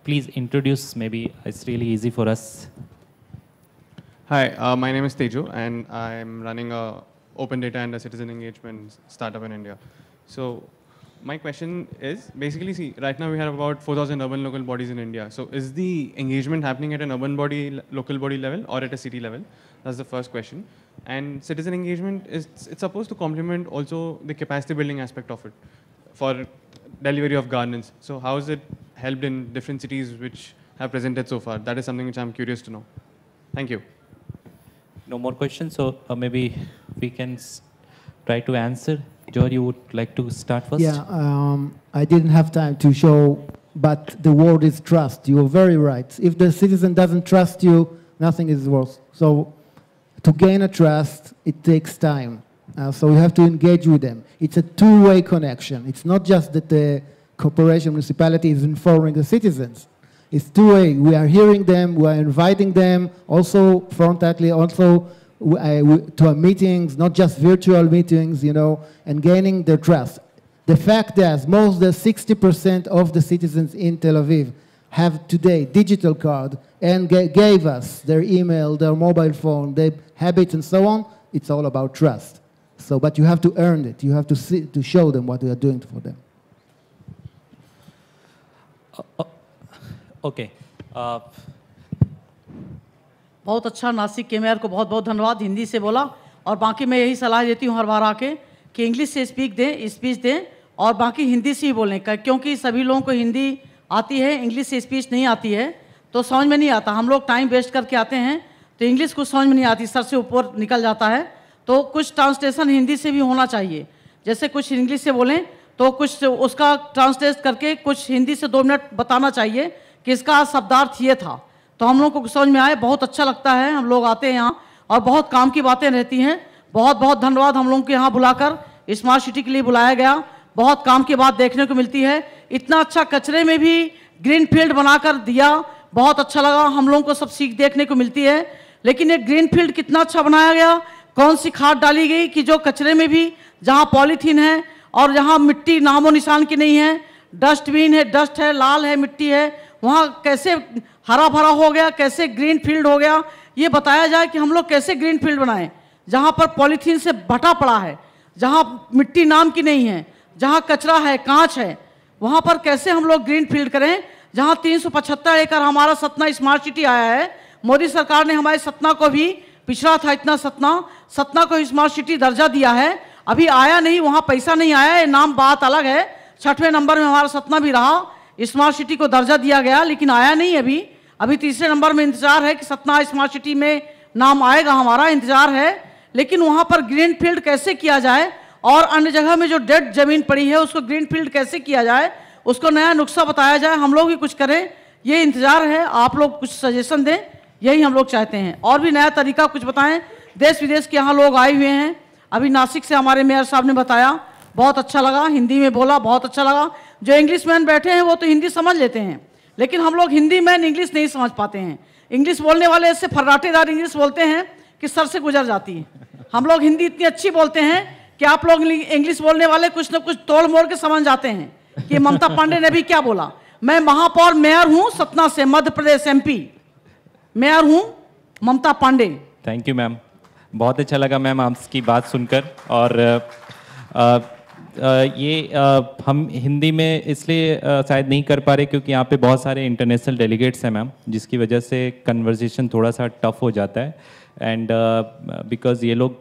please introduce, maybe it's really easy for us. Hi, uh, my name is Teju, and I'm running a open data and a citizen engagement startup in India. So my question is, basically, see, right now we have about four thousand urban local bodies in India. So is the engagement happening at an urban body, local body level or at a city level? That's the first question. And citizen engagement, is it's supposed to complement also the capacity building aspect of it for delivery of governance. So how is it helped in different cities which have presented so far? That is something which I'm curious to know. Thank you. No more questions, so uh, maybe we can try to answer. Joe, you would like to start first? Yeah, um, I didn't have time to show, but the word is trust. You're very right. If the citizen doesn't trust you, nothing is worse. So to gain a trust, it takes time. Uh, so we have to engage with them. It's a two-way connection. It's not just that the corporation municipality is informing the citizens. It's two-way. We are hearing them. We are inviting them also frontally, also uh, to our meetings, not just virtual meetings, you know, and gaining their trust. The fact that most than sixty percent of the citizens in Tel Aviv have today digital card and gave us their email, their mobile phone, their habits and so on, it's all about trust. So, but you have to earn it. You have to see, to show them what we are doing for them. Uh, okay. बहुत अच्छा नासिक के mayor को बहुत बहुत धन्यवाद हिंदी से बोला और बाकी मैं यही सलाह देती हूँ हर बार आके कि इंग्लिश से स्पीक दें स्पीच दें और बाकी हिंदी से ही बोलें क्योंकि सभी लोगों को हिंदी आती है इंग्लिश से स्पीच नहीं आती है तो समझ में नहीं आता हम लोग टाइम वेस्ट करके आते हैं तो इंग्लिश कुछ समझ में नहीं आती सर से ऊपर निकल जाता है तो कुछ ट्रांसलेशन हिंदी से भी होना चाहिए जैसे कुछ इंग्लिश से बोलें तो कुछ उसका ट्रांसलेट करके कुछ हिंदी से दो मिनट बताना चाहिए कि इसका शब्दार्थ ये था तो हम लोग को समझ में आए बहुत अच्छा लगता है हम लोग आते हैं यहाँ और बहुत काम की बातें रहती हैं बहुत बहुत धन्यवाद हम लोगों को यहाँ बुलाकर स्मार्ट सिटी के लिए बुलाया गया बहुत काम की बात देखने को मिलती है इतना अच्छा कचरे में भी ग्रीन फील्ड बनाकर दिया बहुत अच्छा लगा हम लोगों को सब सीख देखने को मिलती है लेकिन ये ग्रीन फील्ड कितना अच्छा बनाया गया कौन सी खाद डाली गई कि जो कचरे में भी जहाँ पॉलीथीन है और जहाँ मिट्टी नामो निशान की नहीं है डस्टबिन है डस्ट है लाल है मिट्टी है वहाँ कैसे हरा भरा हो गया कैसे ग्रीन फील्ड हो गया ये बताया जाए कि हम लोग कैसे ग्रीन फील्ड बनाएं जहाँ पर पॉलीथीन से भटा पड़ा है जहाँ मिट्टी नाम की नहीं है जहाँ कचरा है कांच है वहाँ पर कैसे हम लोग ग्रीन फील्ड करें जहाँ तीन सौ पचहत्तर एकड़ हमारा सतना स्मार्ट सिटी आया है मोदी सरकार ने हमारे सतना को भी पिछड़ा था इतना सतना सतना को स्मार्ट सिटी दर्जा दिया है अभी आया नहीं वहाँ पैसा नहीं आया ये नाम बात अलग है छठवें नंबर में हमारा सतना भी रहा स्मार्ट सिटी को दर्जा दिया गया लेकिन आया नहीं अभी अभी तीसरे नंबर में इंतजार है कि सतना स्मार्ट सिटी में नाम आएगा हमारा इंतजार है लेकिन वहाँ पर ग्रीन फील्ड कैसे किया जाए और अन्य जगह में जो डेड जमीन पड़ी है उसको ग्रीन फील्ड कैसे किया जाए उसको नया नुस्खा बताया जाए हम लोग भी कुछ करें ये इंतजार है आप लोग कुछ सजेशन दें यही हम लोग चाहते हैं और भी नया तरीका कुछ बताएं देश विदेश के यहाँ लोग आए हुए हैं अभी नासिक से हमारे मेयर साहब ने बताया बहुत अच्छा लगा हिंदी में बोला बहुत अच्छा लगा जो इंग्लिश मैन बैठे हैं वो तो हिंदी समझ लेते हैं लेकिन हम लोग हिंदी मैन इंग्लिश नहीं समझ पाते हैं इंग्लिश बोलने वाले ऐसे फर्राटेदार इंग्लिश बोलते हैं कि सर से गुजर जाती है हम लोग हिंदी इतनी अच्छी बोलते हैं कि आप लोग इंग्लिश बोलने वाले कुछ न कुछ तोड़ मोड़ के समझ जाते हैं कि ममता पांडे ने भी क्या बोला मैं महापौर मेयर हूँ सतना से मध्य प्रदेश एमपी मेयर हूँ Mamta Pandey thank you ma'am बहुत अच्छा लगा मैम आपकी बात सुनकर और आ, आ, ये आ, हम हिंदी में इसलिए आ, शायद नहीं कर पा रहे क्योंकि यहाँ पे बहुत सारे इंटरनेशनल डेलीगेट्स हैं मैम जिसकी वजह से कन्वर्सेशन थोड़ा सा टफ हो जाता है एंड बिकॉज uh, ये लोग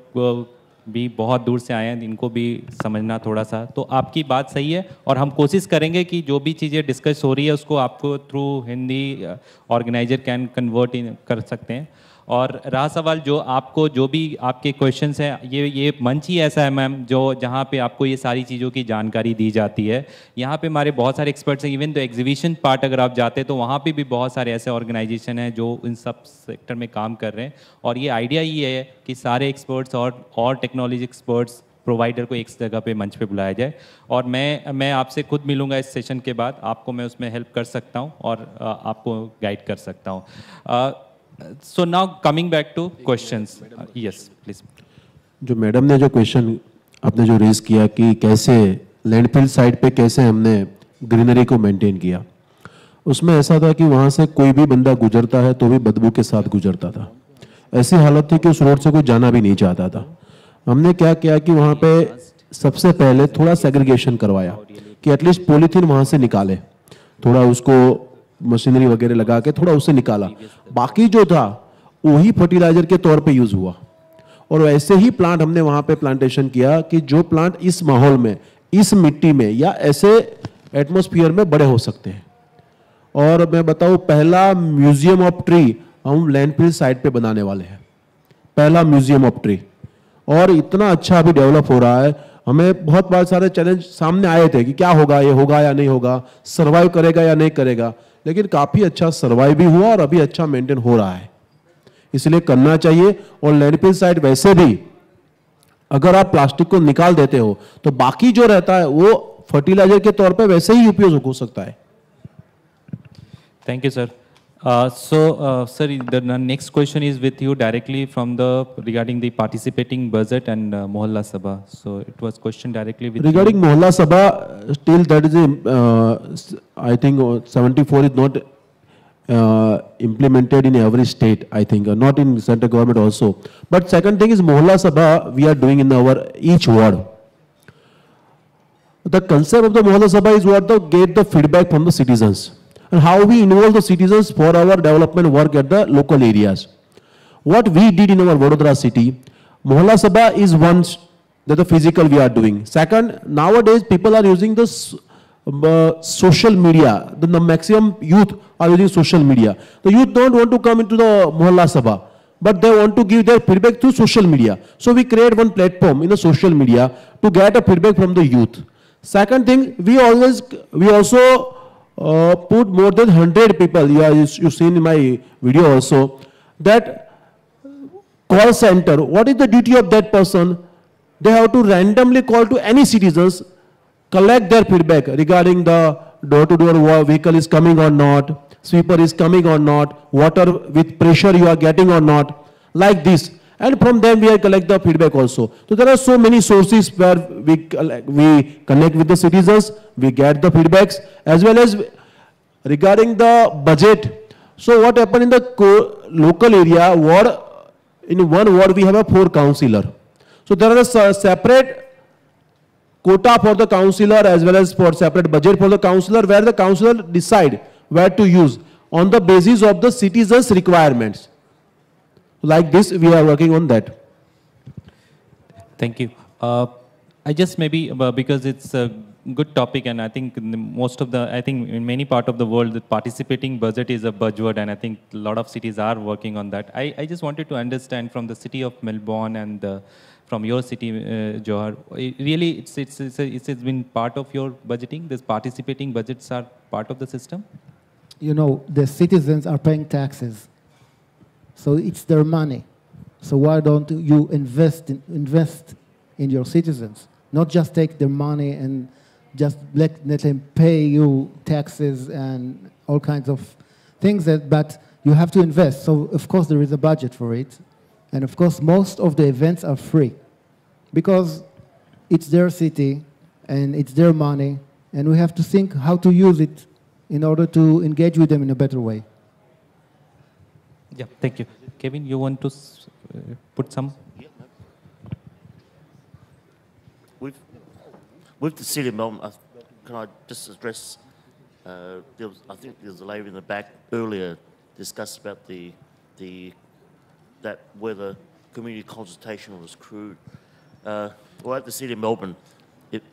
भी बहुत दूर से आए हैं इनको भी समझना थोड़ा सा तो आपकी बात सही है और हम कोशिश करेंगे कि जो भी चीज़ें डिस्कस हो रही है उसको आपको through Hindi organiser can convert in कर सकते हैं और रहा सवाल जो आपको जो भी आपके क्वेश्चंस हैं ये ये मंच ही ऐसा है मैम जो जहाँ पे आपको ये सारी चीज़ों की जानकारी दी जाती है यहाँ पे हमारे बहुत सारे एक्सपर्ट्स हैं इवन तो एग्जीबिशन पार्ट अगर आप जाते हैं तो वहाँ पे भी बहुत सारे ऐसे ऑर्गेनाइजेशन हैं जो इन सब सेक्टर में काम कर रहे हैं और ये आइडिया ये है कि सारे एक्सपर्ट्स और और टेक्नोलॉजी एक्सपर्ट्स प्रोवाइडर को एक जगह पे मंच पे बुलाया जाए और मैं मैं आपसे खुद मिलूंगा इस सेशन के बाद आपको मैं उसमें हेल्प कर सकता हूँ और आपको गाइड कर सकता हूँ So now coming back to questions, uh, yes, please. जो मैडम ने जो क्वेश्चन आपने जो रेज किया कि कैसे लैंडफिल साइट पे कैसे हमने ग्रीनरी को मेंटेन किया उसमें ऐसा था कि वहाँ से कोई भी बंदा गुजरता है तो भी बदबू के साथ गुजरता था ऐसी हालत थी कि उस रोड से कोई जाना भी नहीं चाहता था हमने क्या किया कि वहाँ पे सबसे पहले थोड़ा सेग्रीगेशन करवाया कि एटलीस्ट पॉलीथीन वहाँ से निकाले थोड़ा उसको मशीनरी वगैरह लगा के थोड़ा उससे निकाला बाकी जो था वही फर्टिलाइजर के तौर पे यूज हुआ और वैसे ही प्लांट हमने वहां पे प्लांटेशन किया कि जो प्लांट इस माहौल में इस मिट्टी में या ऐसे एटमॉस्फेयर में बड़े हो सकते हैं और मैं बताऊं पहला म्यूजियम ऑफ ट्री हम लैंडफिल साइट पे बनाने वाले हैं पहला म्यूजियम ऑफ ट्री और इतना अच्छा अभी डेवलप हो रहा है हमें बहुत बहुत सारे चैलेंज सामने आए थे कि क्या होगा ये होगा या नहीं होगा सर्वाइव करेगा या नहीं करेगा लेकिन काफ़ी अच्छा सर्वाइव भी हुआ और अभी अच्छा मेंटेन हो रहा है इसलिए करना चाहिए। और लैंडफिल साइट वैसे भी अगर आप प्लास्टिक को निकाल देते हो तो बाकी जो रहता है वो फर्टिलाइजर के तौर पे वैसे ही उपयोग हो सकता है। Thank you, sir. Uh, so, uh, sir, the next question is with you directly from the regarding the participating budget and uh, Mohalla Sabha. So, it was question directly with regarding you. Mohalla Sabha. Still, that is, uh, I think, uh, seventy-four is not uh, implemented in every state. I think, uh, not in central government also. But second thing is Mohalla Sabha. We are doing in our each ward. The concept of the Mohalla Sabha is what the get the feedback from the citizens. And how we involve the citizens for our development work at the local areas. What we did in our Vadodara city, Mohalla Sabha is one that the physical we are doing. Second, nowadays people are using this uh, social media. The, the maximum youth are using social media. The youth don't want to come into the Mohalla Sabha, but they want to give their feedback through social media. So we create one platform in the social media to get a feedback from the youth. Second thing, we always we also Uh, put more than one hundred people, yeah, you, you've seen in my video also, that call center, what is the duty of that person? They have to randomly call to any citizens, collect their feedback regarding the door-to-door vehicle is coming or not, sweeper is coming or not, water with pressure you are getting or not, like this. And from them we are collect the feedback also. So there are so many sources where we collect, we connect with the citizens, we get the feedbacks, as well as regarding the budget. So what happened in the local area ward, in one ward we have a four councillor. So there are a separate quota for the councillor as well as for separate budget for the councillor, where the councillor decide where to use on the basis of the citizens' requirements. Like this, we are working on that. Thank you. Uh, I just maybe, uh, because it's a good topic and I think most of the, I think in many part of the world, the participating budget is a buzzword and I think a lot of cities are working on that. I, I just wanted to understand from the city of Melbourne and the, from your city, uh, Zohar, it really it's, it's, it's, it's been part of your budgeting? These participating budgets are part of the system? You know, the citizens are paying taxes. So it's their money. So why don't you invest in, invest in your citizens? Not just take their money and just let, let them pay you taxes and all kinds of things, that, but you have to invest. So of course there is a budget for it. And of course most of the events are free because it's their city and it's their money and we have to think how to use it in order to engage with them in a better way. Yeah, thank you. Kevin, you want to uh, put some? With, with the City of Melbourne, I, can I just address, uh, there was, I think there was a lady in the back earlier discussed about the, the that whether community consultation was crude. Uh, well, at the City of Melbourne, it,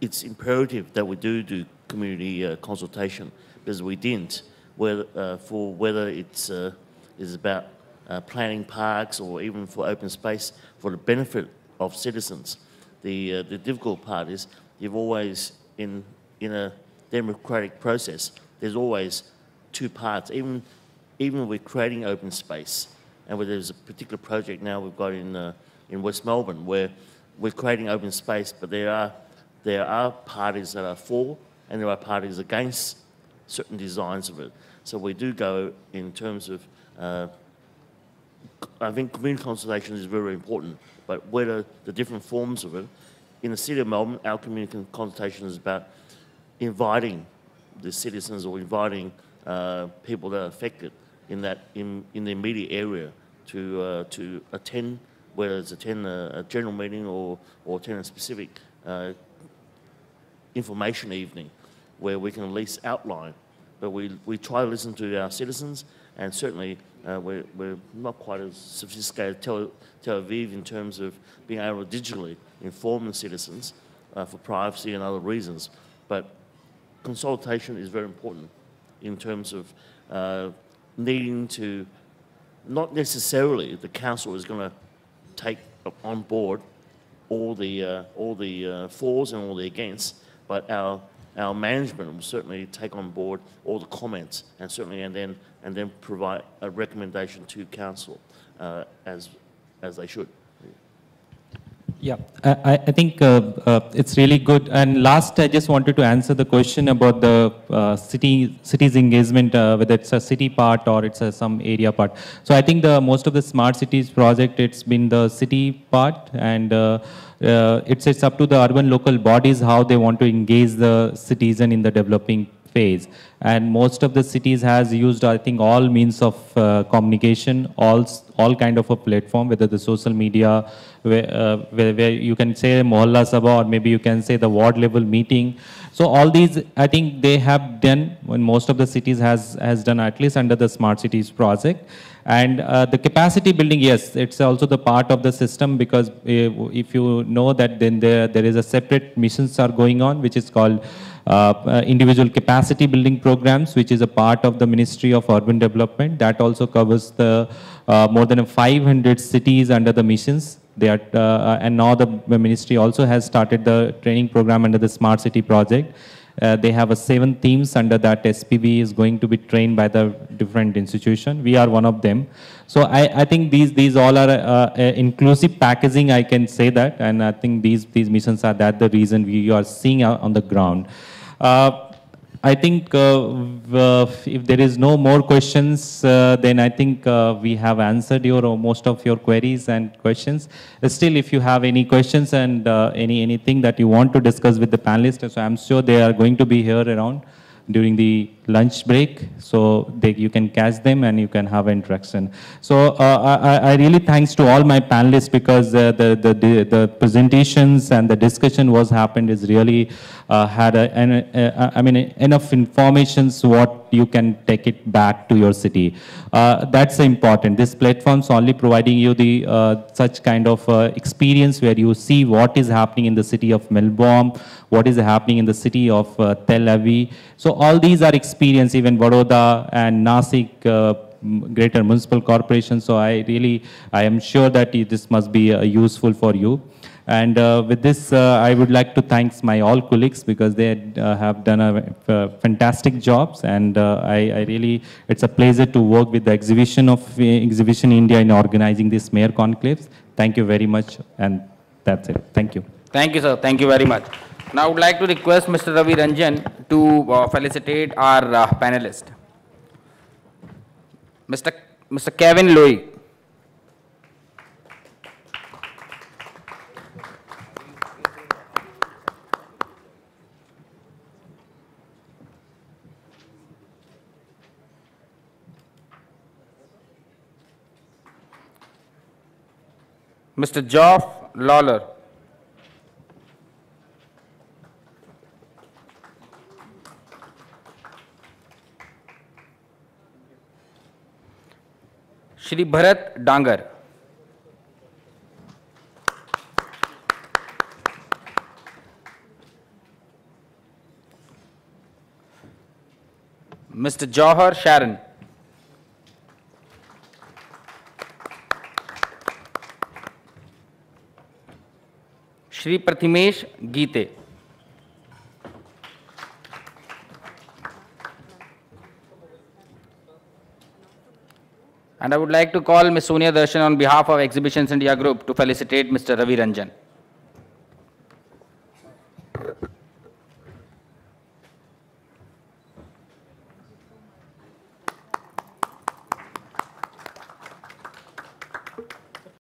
it's imperative that we do do community uh, consultation, because we didn't. Whether, uh, for whether it's uh, is about uh, planning parks or even for open space for the benefit of citizens. The, uh, the difficult part is you've always, in, in a democratic process, there's always two parts, even, even with creating open space. And where there's a particular project now we've got in, uh, in West Melbourne where we're creating open space, but there are, there are parties that are for and there are parties against certain designs of it. So we do go in terms of, uh, I think community consultation is very important, but whether the different forms of it, in the City of Melbourne, our community consultation is about inviting the citizens or inviting uh, people that are affected in that, in, in the immediate area to, uh, to attend, whether it's attend a, a general meeting or, or attend a specific uh, information evening, where we can at least outline. But we, we try to listen to our citizens, and certainly uh, we're, we're not quite as sophisticated Tel, Tel Aviv in terms of being able to digitally inform the citizens uh, for privacy and other reasons. But consultation is very important in terms of uh, needing to, not necessarily the council is going to take on board all the, uh, all the uh, fors and all the against, but our our management will certainly take on board all the comments and certainly and then and then provide a recommendation to council uh, as as they should. Yeah, I, I think uh, uh, it's really good. And last, I just wanted to answer the question about the uh, city city's engagement, uh, whether it's a city part or it's a, some area part. So I think the most of the smart cities project, it's been the city part, and uh, uh, it's it's up to the urban local bodies how they want to engage the citizen in the developing phase. And most of the cities has used, I think, all means of uh, communication, all all kind of a platform, whether the social media, where, uh, where, where you can say Mohalla Sabha, or maybe you can say the ward level meeting. So all these, I think they have done, when most of the cities has, has done, at least under the Smart Cities project. And uh, the capacity building, yes, it's also the part of the system, because if you know that, then there, there is a separate missions are going on, which is called Uh, individual capacity building programs, which is a part of the Ministry of Urban Development. That also covers the uh, more than five hundred cities under the missions. They are, uh, and now the ministry also has started the training program under the Smart City project. Uh, they have a seven themes under that S P B is going to be trained by the different institution. We are one of them. So I, I think these these all are uh, uh, inclusive packaging, I can say that, and I think these these missions are that the reason we are seeing on the ground. Uh, I think uh, uh, if there is no more questions, uh, then I think uh, we have answered your or most of your queries and questions. Uh, still, if you have any questions and uh, any anything that you want to discuss with the panelists, so I'm sure they are going to be here around during the lunch break, so they, you can catch them and you can have interaction. So uh, I, I really thanks to all my panelists, because uh, the, the, the, the presentations and the discussion was happened is really uh, had a, an, a, I mean enough information so what you can take it back to your city. Uh, that's important. This platform's only providing you the uh, such kind of uh, experience where you see what is happening in the city of Melbourne, what is happening in the city of uh, Tel Aviv. So all these are experience, even Baroda and Nashik uh, Greater Municipal Corporation. So I really, I am sure that this must be uh, useful for you. And uh, with this, uh, I would like to thank my all colleagues, because they uh, have done a, a fantastic jobs. And uh, I, I really, it's a pleasure to work with the exhibition of uh, Exhibition India in organizing this Mayor Conclaves. Thank you very much. And that's it. Thank you. Thank you, sir. Thank you very much. Now I would like to request Mister Ravi Ranjan to uh, felicitate our uh, panelist. Mister Mister Kevin Louey. Mister Geoff Lawler. Shri Bharat Dangar. Mister Zohar Sharon. Shri Prathamesh Gite. And I would like to call Miz Sonia Darshan on behalf of Exhibitions India Group to felicitate Mister Ravi Ranjan.